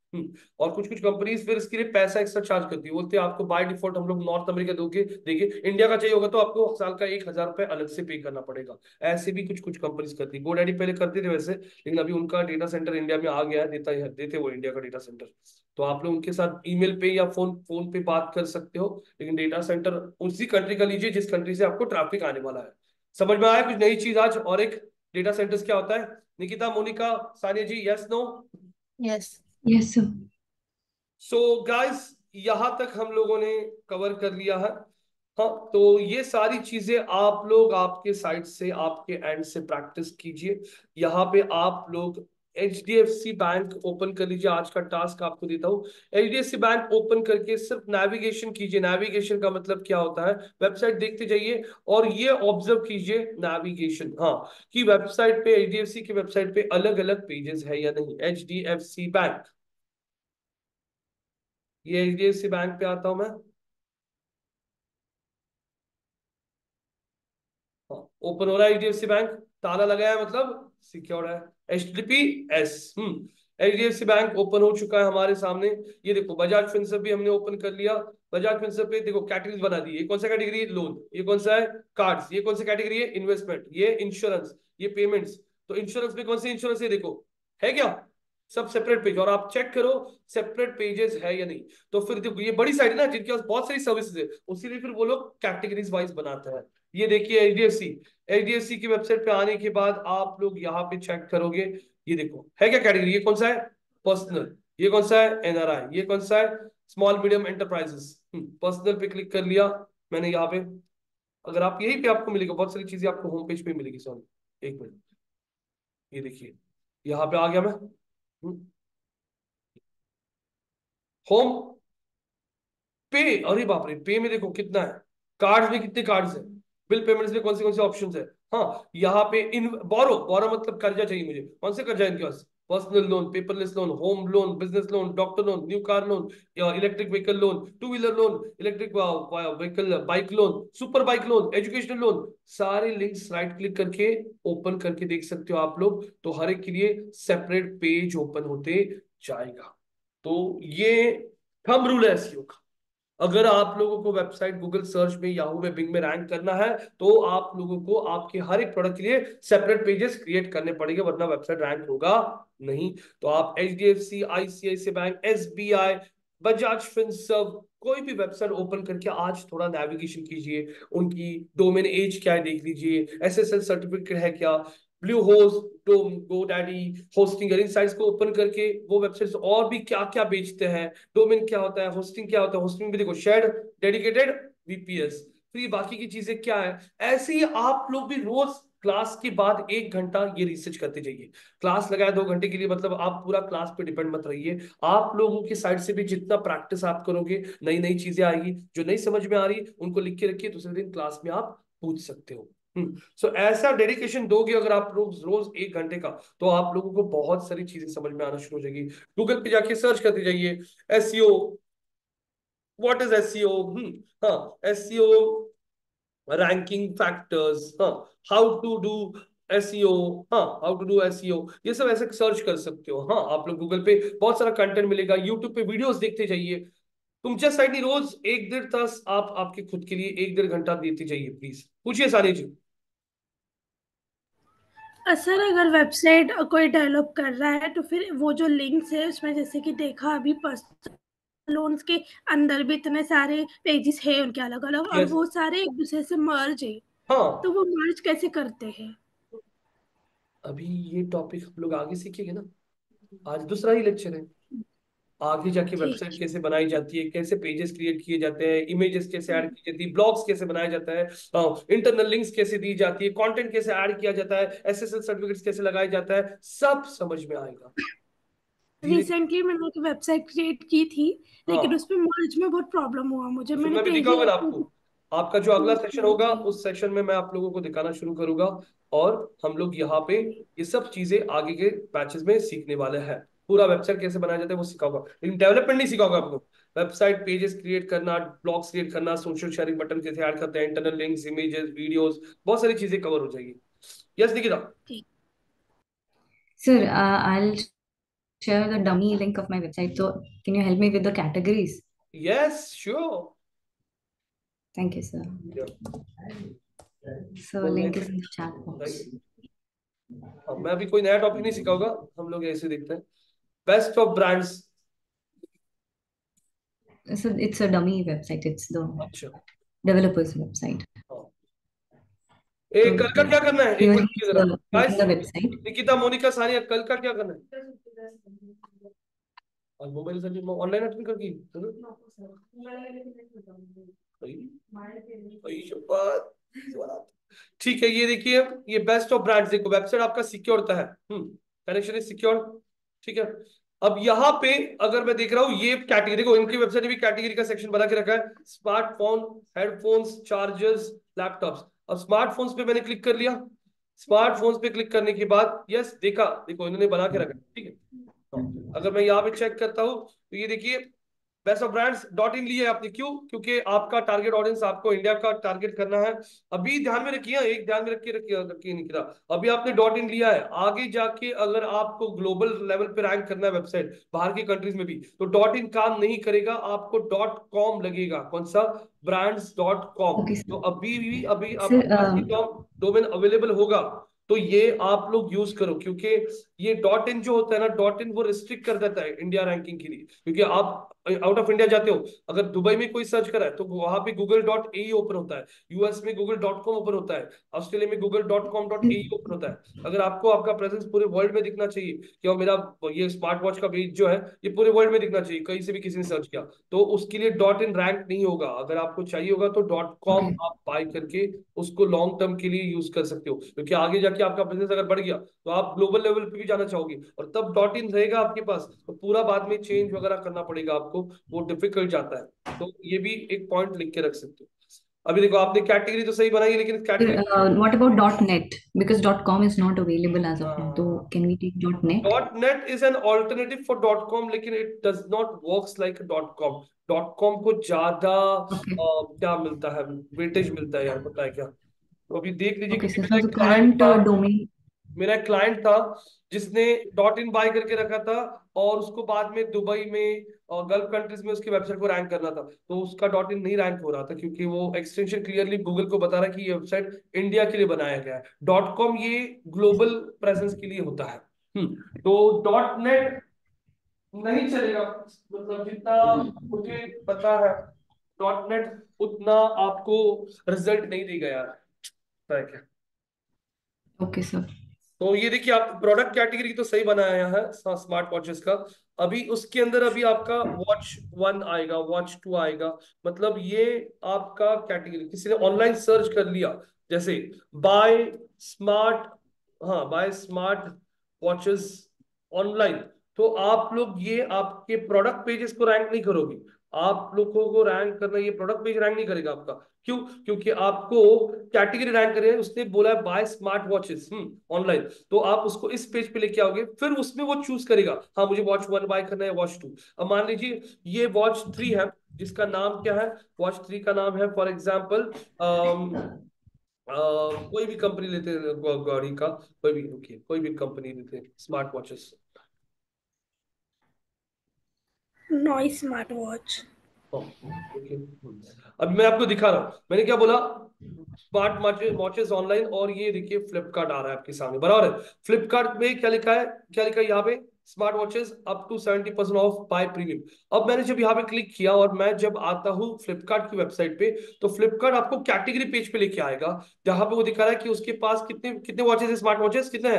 और कुछ कुछ कंपनीज फिर इसके लिए पैसा एक्स्ट्रा चार्ज करती है, बोलते हैं आपको बाय डिफॉल्ट हम लोग नॉर्थ अमेरिका दोगे, देखिए इंडिया का चाहिए होगा तो आपको साल का 1000 रुपए अलग से पे करना पड़ेगा। ऐसे भी कुछ कुछ कंपनीज करती है, GoDaddy पहले करते थे वैसे, लेकिन अभी उनका डेटा सेंटर इंडिया में आ गया है, देते वो इंडिया का डेटा सेंटर। तो आप लोग उनके साथ ईमेल पे या फोन पे बात कर सकते हो, लेकिन डेटा सेंटर उसी कंट्री का लीजिए जिस कंट्री से आपको ट्रैफिक आने वाला है। समझ में आया कुछ नई चीज आज? और एक डेटा सेंटर्स क्या होता है? Nikita, Monika, Sania ji, yes no? Yes yes sir. So guys यहां तक हम लोगों ने कवर कर लिया है। हाँ, तो ये सारी चीजें आप लोग आपके साइट से, आपके एंड से प्रैक्टिस कीजिए। यहाँ पे आप लोग HDFC बैंक ओपन कर लीजिए, आज का टास्क आपको देता हूँ। HDFC बैंक ओपन करके सिर्फ नेविगेशन कीजिए। नेविगेशन का मतलब क्या होता है? वेबसाइट देखते जाइए और ये ऑब्जर्व कीजिए नेविगेशन, हाँ, कि वेबसाइट पे, HDFC की वेबसाइट पे अलग अलग पेजेस है या नहीं। HDFC बैंक, ये HDFC बैंक पे आता हूं मैं, हाँ, ओपन हो रहा है HDFC बैंक, ताला लगाया मतलब सिक्योर है। HDFS HDFC बैंक ओपन हो चुका है हमारे सामने। ये देखो बजाज फिनसर्व भी हमने ओपन कर लिया। बजाज फिनसर्व पे देखो कैटेगरीज बना दी, ये कौन सा कैटेगरी है? लोन। ये कौन सा है? कार्ड्स। ये कौन सा कैटेगरी है? इन्वेस्टमेंट। ये इंश्योरेंस, ये पेमेंट्स। तो इंश्योरेंस में कौन से इंश्योरेंस है देखो, है क्या? सब सेपरेट पेज। और आप चेक करो सेपरेट पेजेस है या नहीं। तो फिर देखो ये बड़ी साइट है ना जिनके पास बहुत सारी सर्विसेज है, उसीलिए फिर वो लोग कैटेगरीज वाइज बनाते हैं। ये देखिए HDFC की वेबसाइट पे आने के बाद आप लोग यहाँ पे चेक करोगे, ये देखो है क्या कैटेगरी? ये कौन सा है? पर्सनल। ये कौन सा है? NRI। ये कौन सा है? Small medium enterprises. पर्सनल पे क्लिक कर लिया मैंने यहाँ पे। अगर आप यही पे आपको मिलेगा बहुत सारी चीजें, आपको होम पेज पे मिलेगी। सॉरी 1 मिनट, ये देखिए यहाँ पे आ गया मैं। होम पे, अरे बाप रे, पे में देखो कितना है, कार्ड्स में कितने कार्ड्स है, बिल पेमेंट्स में कौन से ऑप्शंस है। हाँ, यहाँ पे इन बोरो मतलब कर्जा चाहिए मुझे, कौन से कर्जा है इनके पास? Personal loan, paperless loan, home loan, business loan, doctor loan, new car loan, electric vehicle loan, two wheeler loan, electric vehicle bike loan, super bike loan, educational loan. सारे लिंक्स राइट क्लिक करके open करके देख सकते हो आप लोग। तो हर एक के लिए सेपरेट पेज ओपन होते जाएगा। तो ये थंब रूल है SEO का। अगर आप लोगों को वेबसाइट गूगल सर्च में, याहू में, बिंग में रैंक करना है, तो आप लोगों को आपके हर एक प्रोडक्ट के लिए सेपरेट पेजेस क्रिएट करने पड़ेंगे, वरना वेबसाइट रैंक होगा नहीं। तो आप HDFC, ICICI bank, SBI, Bajaj Finserv, कोई भी वेबसाइट ओपन करके आज थोड़ा नेविगेशन कीजिए। उनकी डोमेन एज क्या है देख लीजिए, SSL सर्टिफिकेट है क्या, blue host, GoDaddy, hosting insights को ओपन करके वो वेबसाइट्स और भी क्या क्या बेचते हैं, डोमेन क्या होता है, होस्टिंग क्या होता है। होस्टिंग भी देखो शेड, डेडिकेटेड, VPS, फिर बाकी की चीजें क्या है। ऐसे ही आप लोग भी रोज क्लास के बाद 1 घंटा ये रिसर्च करते जाइए। क्लास लगाए 2 घंटे के लिए, मतलब आप पूरा क्लास पे डिपेंड मत रहिए। आप लोगों की साइड से भी जितना प्रैक्टिस आप करोगे, नई नई चीजें आएगी। जो नहीं समझ में आ रही उनको लिख के रखिए, दूसरे दिन क्लास में आप पूछ सकते हो। सो ऐसा डेडिकेशन दोगे अगर आप लोग रोज 1 घंटे का, तो आप लोगों को बहुत सारी चीजें समझ में आना शुरू हो जाएगी। गूगल पे जाके सर्च करते जाइए, SEO, व्हाट इज SEO, हाँ, SEO रैंकिंग फैक्टर्स, हाँ, हाउ टू डू SEO, हाँ, हाउ टू डू SEO, ये सब ऐसे सर्च कर सकते हो। हाँ, आप लोग गूगल पे बहुत सारा कंटेंट मिलेगा। यूट्यूब पे वीडियोस देखते जाइए। तुमच्या साइड रोज 1-1.5 तास आप आपके खुद के लिए 1-1.5 घंटा देते जाइए। प्लीज पूछिए सारे जी। सर, अगर वेबसाइट कोई डेवलप कर रहा है तो फिर वो जो लिंक्स है उसमें, जैसे कि देखा अभी पर्सनल लोन्स के अंदर भी इतने सारे पेजेस है उनके अलग अलग, और वो सारे एक दूसरे से मर्ज है। हाँ, तो वो मर्ज कैसे करते हैं? अभी ये टॉपिक हम लोग आगे सीखेंगे ना, आज दूसरा ही लेक्चर है। आगे जाके वेबसाइट कैसे बनाई जाती है, कैसे पेजेस क्रिएट किए जाते हैं, इमेजेस कैसे ऐड की जाती है, ब्लॉग्स कैसे बनाया जाता है, इंटरनल लिंक्स कैसे दी जाती है, कंटेंट कैसे ऐड किया जाता है, एसएसएल सर्टिफिकेट्स कैसे लगाया जाता है, सब समझ में आएगा। रिसेंटली मैंने एक वेबसाइट क्रिएट की थी, लेकिन उसमें मर्ज में बहुत प्रॉब्लम हुआ मुझे। मैंने दिखाऊंगा आपको, आपका जो अगला सेशन होगा उस सेशन में मैं आप लोगों को दिखाना शुरू करूंगा और हम लोग यहाँ पे ये सब चीजें आगे के बैचेस में सीखने वाले हैं। पूरा वेबसाइट कैसे बनाया जाता है वो सिखाऊंगा, लेकिन डेवलपमेंट नहीं सिखाऊंगा आपको। वेबसाइट पेजेस क्रिएट करना, ब्लॉग्स क्रिएट करना, सोशल शेयरिंग बटन कैसे ऐड करते हैं, इंटरनल लिंक्स, इमेजेस, वीडियोस, बहुत सारी चीजें कवर हो जाएगी। Yes Nikita sir, I will share the dummy link of my website, so can you help me with the categories? Yes sure, thank you sir. So link is in the chat box. अब मैं अभी कोई नया topic नहीं सिखाऊंगा, हम लोग ऐसे देखते हैं best of brands. So it's a dummy website. It's the developer's website. कल का क्या करना है? एक चीज़ ज़रा guys, निकिता, मोनिका, सानिया, कल का क्या करना है? और मोबाइल से ऑनलाइन अटेंड करके ठीक है। ये देखिए, ये बेस्ट ऑफ ब्रांड्स। देखो वेबसाइट आपका सिक्योर है, कनेक्शन इज सिक्योर, ठीक है। अब यहाँ पे अगर मैं देख रहा हूँ ये कैटेगरी को, इनकी वेबसाइट भी कैटेगरी का सेक्शन बना के रखा है, स्मार्टफोन, हेडफोन्स, चार्जर्स, लैपटॉप्स। अब स्मार्टफोन्स पे मैंने क्लिक कर लिया। स्मार्टफोन्स पे क्लिक करने के बाद यस देखा, देखो इन्होंने बना के रखा है, ठीक है। अगर मैं यहाँ पे चेक करता हूँ तो ये देखिए बेस्ट ऑफ ब्रांड्स .in लिया आपने, क्यों? क्योंकि आपका टारगेट ऑडियंस आपको इंडिया का टारगेट करना है। अभी ध्यान में रखिए, एक ध्यान में रखिए निकिता, अभी आपने .in लिया है, आगे जाके अगर आपको ग्लोबल लेवल पे रैंक करना है वेबसाइट बाहर की कंट्रीज में भी, तो .in काम नहीं करेगा, आपको .com लगेगा। कौन सा? brands.com। तो अभी भी अभी आपका डोमेन अवेलेबल होगा तो ये आप लोग यूज करो, क्योंकि ये .in जो होता है ना, .in वो रिस्ट्रिक्ट कर देता है इंडिया रैंकिंग के लिए, क्योंकि आप आउट ऑफ इंडिया जाते हो। अगर दुबई में कोई सर्च करा है तो वहां पे google.ae ओपन होता है, यूएस में google.com ओपन होता है, ऑस्ट्रेलिया में google.com.ae ओपन होता है। अगर आपको आपका प्रेजेंस पूरे वर्ल्ड में दिखना चाहिए, क्यों मेरा ये स्मार्ट वॉच का पेज जो है ये पूरे वर्ल्ड में दिखना चाहिए, कहीं से भी किसी ने सर्च किया, तो उसके लिए .in रैंक नहीं होगा। अगर आपको चाहिए होगा तो .com आप बाय करके उसको लॉन्ग टर्म के लिए यूज कर सकते हो, क्योंकि आगे जाके आपका बिजनेस अगर बढ़ गया तो आप ग्लोबल लेवल पे भी जाना चाहोगे, और तब .in रहेगा आपके पास, तो पूरा बाद में चेंज वगैरह करना पड़ेगा आपको, वो डिफिकल्ट जाता है। तो ये भी एक पॉइंट लिख के रख सकते हो। अभी देखो आपने कैटेगरी तो सही बनाई है, लेकिन category what about .net, because .com is not available as of now, तो can we take .net? .net is an alternative for .com, लेकिन it does not works like .com। .com को ज्यादा क्या मिलता है, वेटेज मिलता है यार, पता है क्या? तो अभी देख लीजिए कि मेरा क्लाइंट था जिसने .in बाय करके रखा था, और उसको बाद में दुबई में और गल्फ कंट्रीज में उसकी वेबसाइट को रैंक करना था, तो उसका .in नहीं रैंक हो रहा था, क्योंकि वो एक्सटेंशन क्लियरली गूगल को बता रहा है कि ये वेबसाइट इंडिया के लिए बनाया गया है। .com ये ग्लोबल प्रेजेंस के लिए होता है। तो .net नहीं चलेगा, मतलब जितना मुझे पता है .net उतना आपको रिजल्ट नहीं देगा यार, क्या? Okay sir. तो ये देखिए आप प्रोडक्ट कैटेगरी तो सही बनाया है स्मार्ट वॉचेस का। अभी उसके अंदर अभी आपका वॉच 1 आएगा, वॉच 2 आएगा, मतलब ये आपका कैटेगरी। किसी ने ऑनलाइन सर्च कर लिया जैसे बाय स्मार्ट वॉचेस ऑनलाइन, तो आप लोग ये आपके प्रोडक्ट पेजेस को रैंक नहीं करोगे, आप लोगों को रैंक करना ये प्रोडक्ट पेज रैंक नहीं करेगा आपका। क्यों? क्योंकि आपको कैटेगरी रैंक करें, उसने बोला है बाय स्मार्ट वॉचेस ऑनलाइन, तो आप उसको इस पेज पे लेके आओगे, फिर उसमें वो चूज करेगा, हाँ मुझे वॉच 1 बाय करना है, वॉच 2। अब मान लीजिए ये वॉच 3 है, जिसका नाम क्या है, वॉच 3 का नाम है फॉर एग्जाम्पल कोई भी कंपनी लेते हैं, गाड़ी का कोई भी कंपनी लेते हैं smart watches, Noise smart watch अब मैं आपको दिखा रहा हूँ, मैंने क्या बोला, स्मार्ट वॉचेस ऑनलाइन, और ये देखिए फ्लिपकार्ट आ रहा है आपके सामने, बराबर है। फ्लिपकार्ट में क्या लिखा है, क्या लिखा है यहाँ पे, smart watches up to 70% off buy premium. अब मैंने जब यहाँ पे क्लिक किया और मैं जब आता हूँ फ्लिपकार्ट की वेबसाइट पे, तो फ्लिपकार्ट आपको कैटेगरी पेज पे लेके आएगा, जहां पे वो दिखा रहा है कि उसके पास कितने वॉचेस है, स्मार्ट वॉचेस कितने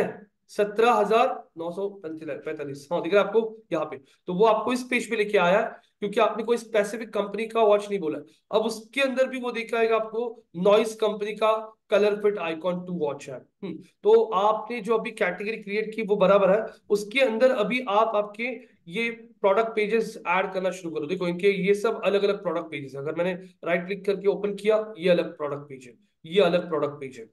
हैं 17,945, हाँ दिख रहा है आपको यहाँ पे। तो वो आपको इस पेज पे लेके आया है, क्योंकि आपने कोई स्पेसिफिक कंपनी का वॉच नहीं बोला। अब उसके अंदर भी वो दिखाएगा आपको नॉइस कंपनी का colour fit icon two watch है। तो आपने जो अभी कैटेगरी क्रिएट की वो बराबर है, उसके अंदर अभी आप आपके ये प्रोडक्ट पेजेस ऐड करना शुरू करो। देखो इनके ये सब अलग अलग प्रोडक्ट पेजेस है, अगर मैंने राइट क्लिक करके ओपन किया, ये अलग प्रोडक्ट पेज है, ये अलग प्रोडक्ट पेज है।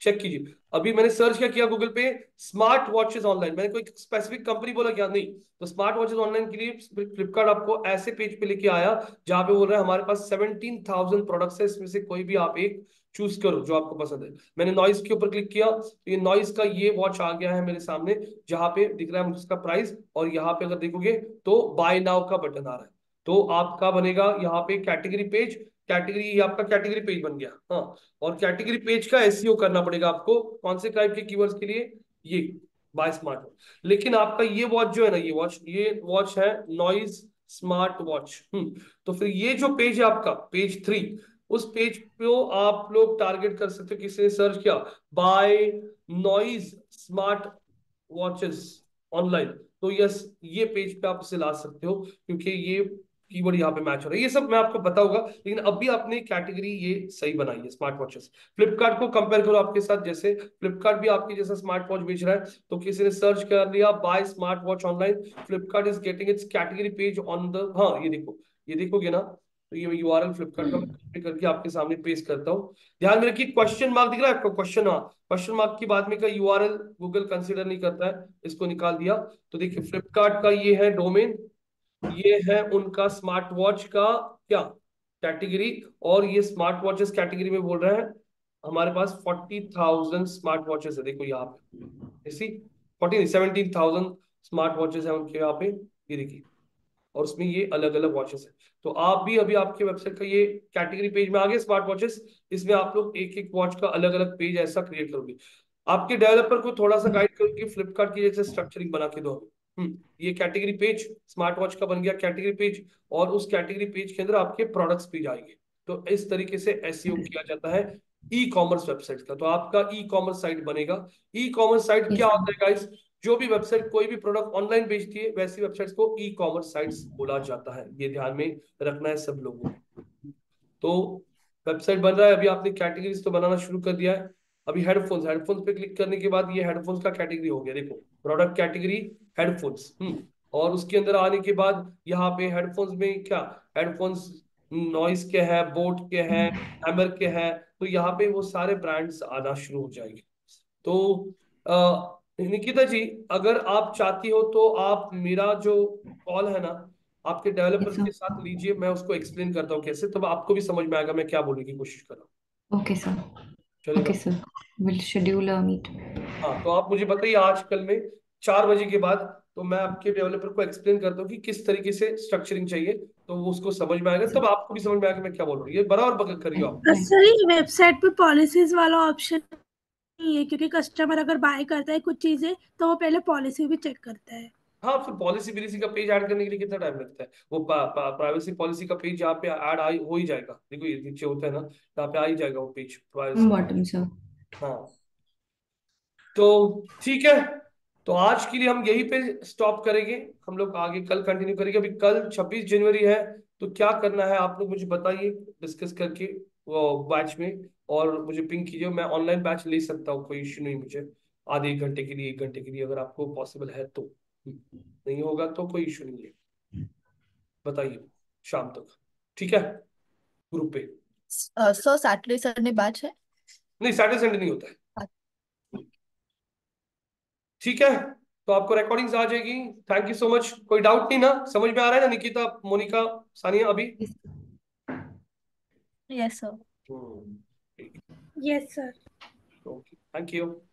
चेक कीजिए, अभी मैंने सर्च क्या किया गूगल पे, स्मार्ट वॉचेस ऑनलाइन, मैंने कोई स्पेसिफिक कंपनी बोला क्या, नहीं। तो स्मार्ट वॉचेस ऑनलाइन के लिए फ्लिपकार्ट आपको ऐसे पेज पे लेके आया जहां पे बोल रहा है हमारे पास 17,000 प्रोडक्ट्स है, इसमें से कोई भी आप एक चूज करो जो आपको पसंद है। मैंने नॉइस के ऊपर क्लिक किया तो ये नॉइस का ये वॉच आ गया है मेरे सामने, जहां पे दिख रहा है उसका प्राइस, और यहाँ पे अगर देखोगे तो बाय नाउ का बटन आ रहा है। तो आपका बनेगा यहाँ पे कैटेगरी पेज, कैटेगरी आपका कैटेगरी पेज बन गया, हाँ। और कैटेगरी पेज का एसईओ करना पड़ेगा आपको, कौन से टाइप के कीवर्ड्स के लिए, ये बाय स्मार्ट वॉच। लेकिन आपका ये वॉच जो है ना, ये वॉच है नॉइज स्मार्ट वॉच। तो फिर ये जो पेज है आपका पेज 3, उस पेज को आप लोग टारगेट कर सकते हो। किसी ने सर्च किया buy Noise smart watches online, तो यस ये पेज पे आप इसे ला सकते हो, क्योंकि ये कीवर्ड यहाँ पे मैच हो रहा है। ये सब मैं आपको बताऊंगा, लेकिन अभी आपने कैटेगरी ये सही बनाई है स्मार्ट वॉचेस। फ्लिपकार्ट को कंपेयर करो आपके साथ, जैसे फ्लिपकार्ट भी आपके जैसा स्मार्ट वॉच बेच रहा है। तो किसी ने सर्च कर लिया buy smart watch online, Flipkart is getting its category page on the, हाँ ये देखो, ये देखोगे ना, तो ये यूआरएल फ्लिपकार्ट का करके आपके सामने पेश करता हूँ। ध्यान में रखिए, क्वेश्चन मार्क दिख रहा है आपको, क्वेश्चन मार्क के बाद में का यूआरएल गूगल कंसीडर नहीं करता है, इसको निकाल दिया। तो देखिए फ्लिपकार्ट का ये है डोमेन, ये है उनका स्मार्ट वॉच का क्या कैटेगरी, और ये स्मार्ट वॉचेस कैटेगरी में बोल रहे हैं हमारे पास 40,000 स्मार्ट वॉचेस है। देखो यहाँ पे 17,000 स्मार्ट वॉचेस है उनके यहाँ पे, ये देखिए, और उसमें ये अलग अलग वॉचेस है। तो आप भी अभी आपके वेबसाइट का ये कैटेगरी पेज में आ गए स्मार्ट वॉचेस, इसमें आप लोग एक एक वॉच का अलग अलग पेज ऐसा क्रिएट करोगे। आपके डेवलपर को थोड़ा सा गाइड करोगे, फ्लिपकार्ट की जैसे स्ट्रक्चरिंग बना के दो। ये कैटेगरी पेज स्मार्ट वॉच का बन गया कैटेगरी पेज, और उस कैटेगरी पेज के अंदर आपके प्रोडक्ट्स पेज आएंगे। तो इस तरीके से एसईओ किया जाता है ई कॉमर्स वेबसाइट का। तो आपका ई कॉमर्स साइट बनेगा। ई कॉमर्स साइट क्या होता है गाइस, जो भी वेबसाइट कोई भी प्रोडक्ट ऑनलाइन बेचती है, वैसी वेबसाइट्स को ई कॉमर्स साइट्स बोला जाता है। ये ध्यान में रखना है सब लोगों को। तो वेबसाइट बन रहा है, अभी आपने कैटेगरीज तो बनाना शुरू कर दिया है। अभी हेडफोन्स पे क्लिक करने के बाद ये हेडफोन्स का कैटेगरी हो गया। देखो प्रोडक्ट कैटेगरी हेडफोन्स, और उसके अंदर आने के बाद यहाँ पे हेडफोन्स में क्या, हेडफोन्स नॉइस के हैं, बोट के हैं, हैमर के हैं, तो यहाँ पे वो सारे ब्रांड्स आना शुरू हो जाएंगे। तो निकिता जी अगर आप चाहती हो तो आप मेरा जो कॉल है ना आपके डेवलपर्स के साथ लीजिए, मैं उसको एक्सप्लेन करता हूँ कैसे, तब आपको भी समझ में आएगा मैं क्या बोलने की कोशिश कर रहा हूँ। Okay sir, okay sir, will schedule a meet. हाँ तो आप मुझे बताइए आजकल में 4 बजे के बाद, तो मैं आपके डेवलपर को एक्सप्लेन करता हूँ कि किस तरीके से स्ट्रक्चरिंग चाहिए, तो वो उसको समझ में आएगा, तब आपको भी समझ में आएगा मैं क्या बोल रहा हूँ। ये बराबर करिए आप। सर वेबसाइट पे पॉलिसीज वाला ऑप्शन नहीं है, क्योंकि कस्टमर अगर बाय करता है कुछ चीजें तो वो पहले पॉलिसी भी चेक करता है। हाँ फिर पॉलिसी का पेज ऐड करने के लिए कितना टाइम लगता है, वो प्राइवेसी पॉलिसी का पेज यहाँ पे ऐड आई हो ही जाएगा। देखो ये नीचे होता है ना, यहाँ पे आ ही जाएगा वो पेज बॉटम से। हाँ तो ठीक है, तो आज के लिए हम यही पे स्टॉप करेंगे, हम लोग आगे कल कंटिन्यू करेंगे। अभी कल 26 जनवरी है, तो क्या करना है आप लोग मुझे बताइए डिस्कस करके बैच में, और मुझे पिंग कीजिए। मैं ऑनलाइन बैच ले सकता हूँ, कोई इश्यू नहीं मुझे, आधे घंटे के लिए 1 घंटे के लिए, अगर आपको पॉसिबल है तो, नहीं होगा तो कोई इश्यू नहीं है, बताइए शाम तक ठीक है ग्रुप पे। सर सैटरडे संडे बैच है? नहीं सैटरडे संडे नहीं होता है। ठीक है तो आपको रिकॉर्डिंग्स आ जाएगी। Thank you so much. कोई डाउट नहीं ना, समझ में आ रहा है ना निकिता, मोनिका, सानिया अभी? Yes sir, yes sir, okay thank you.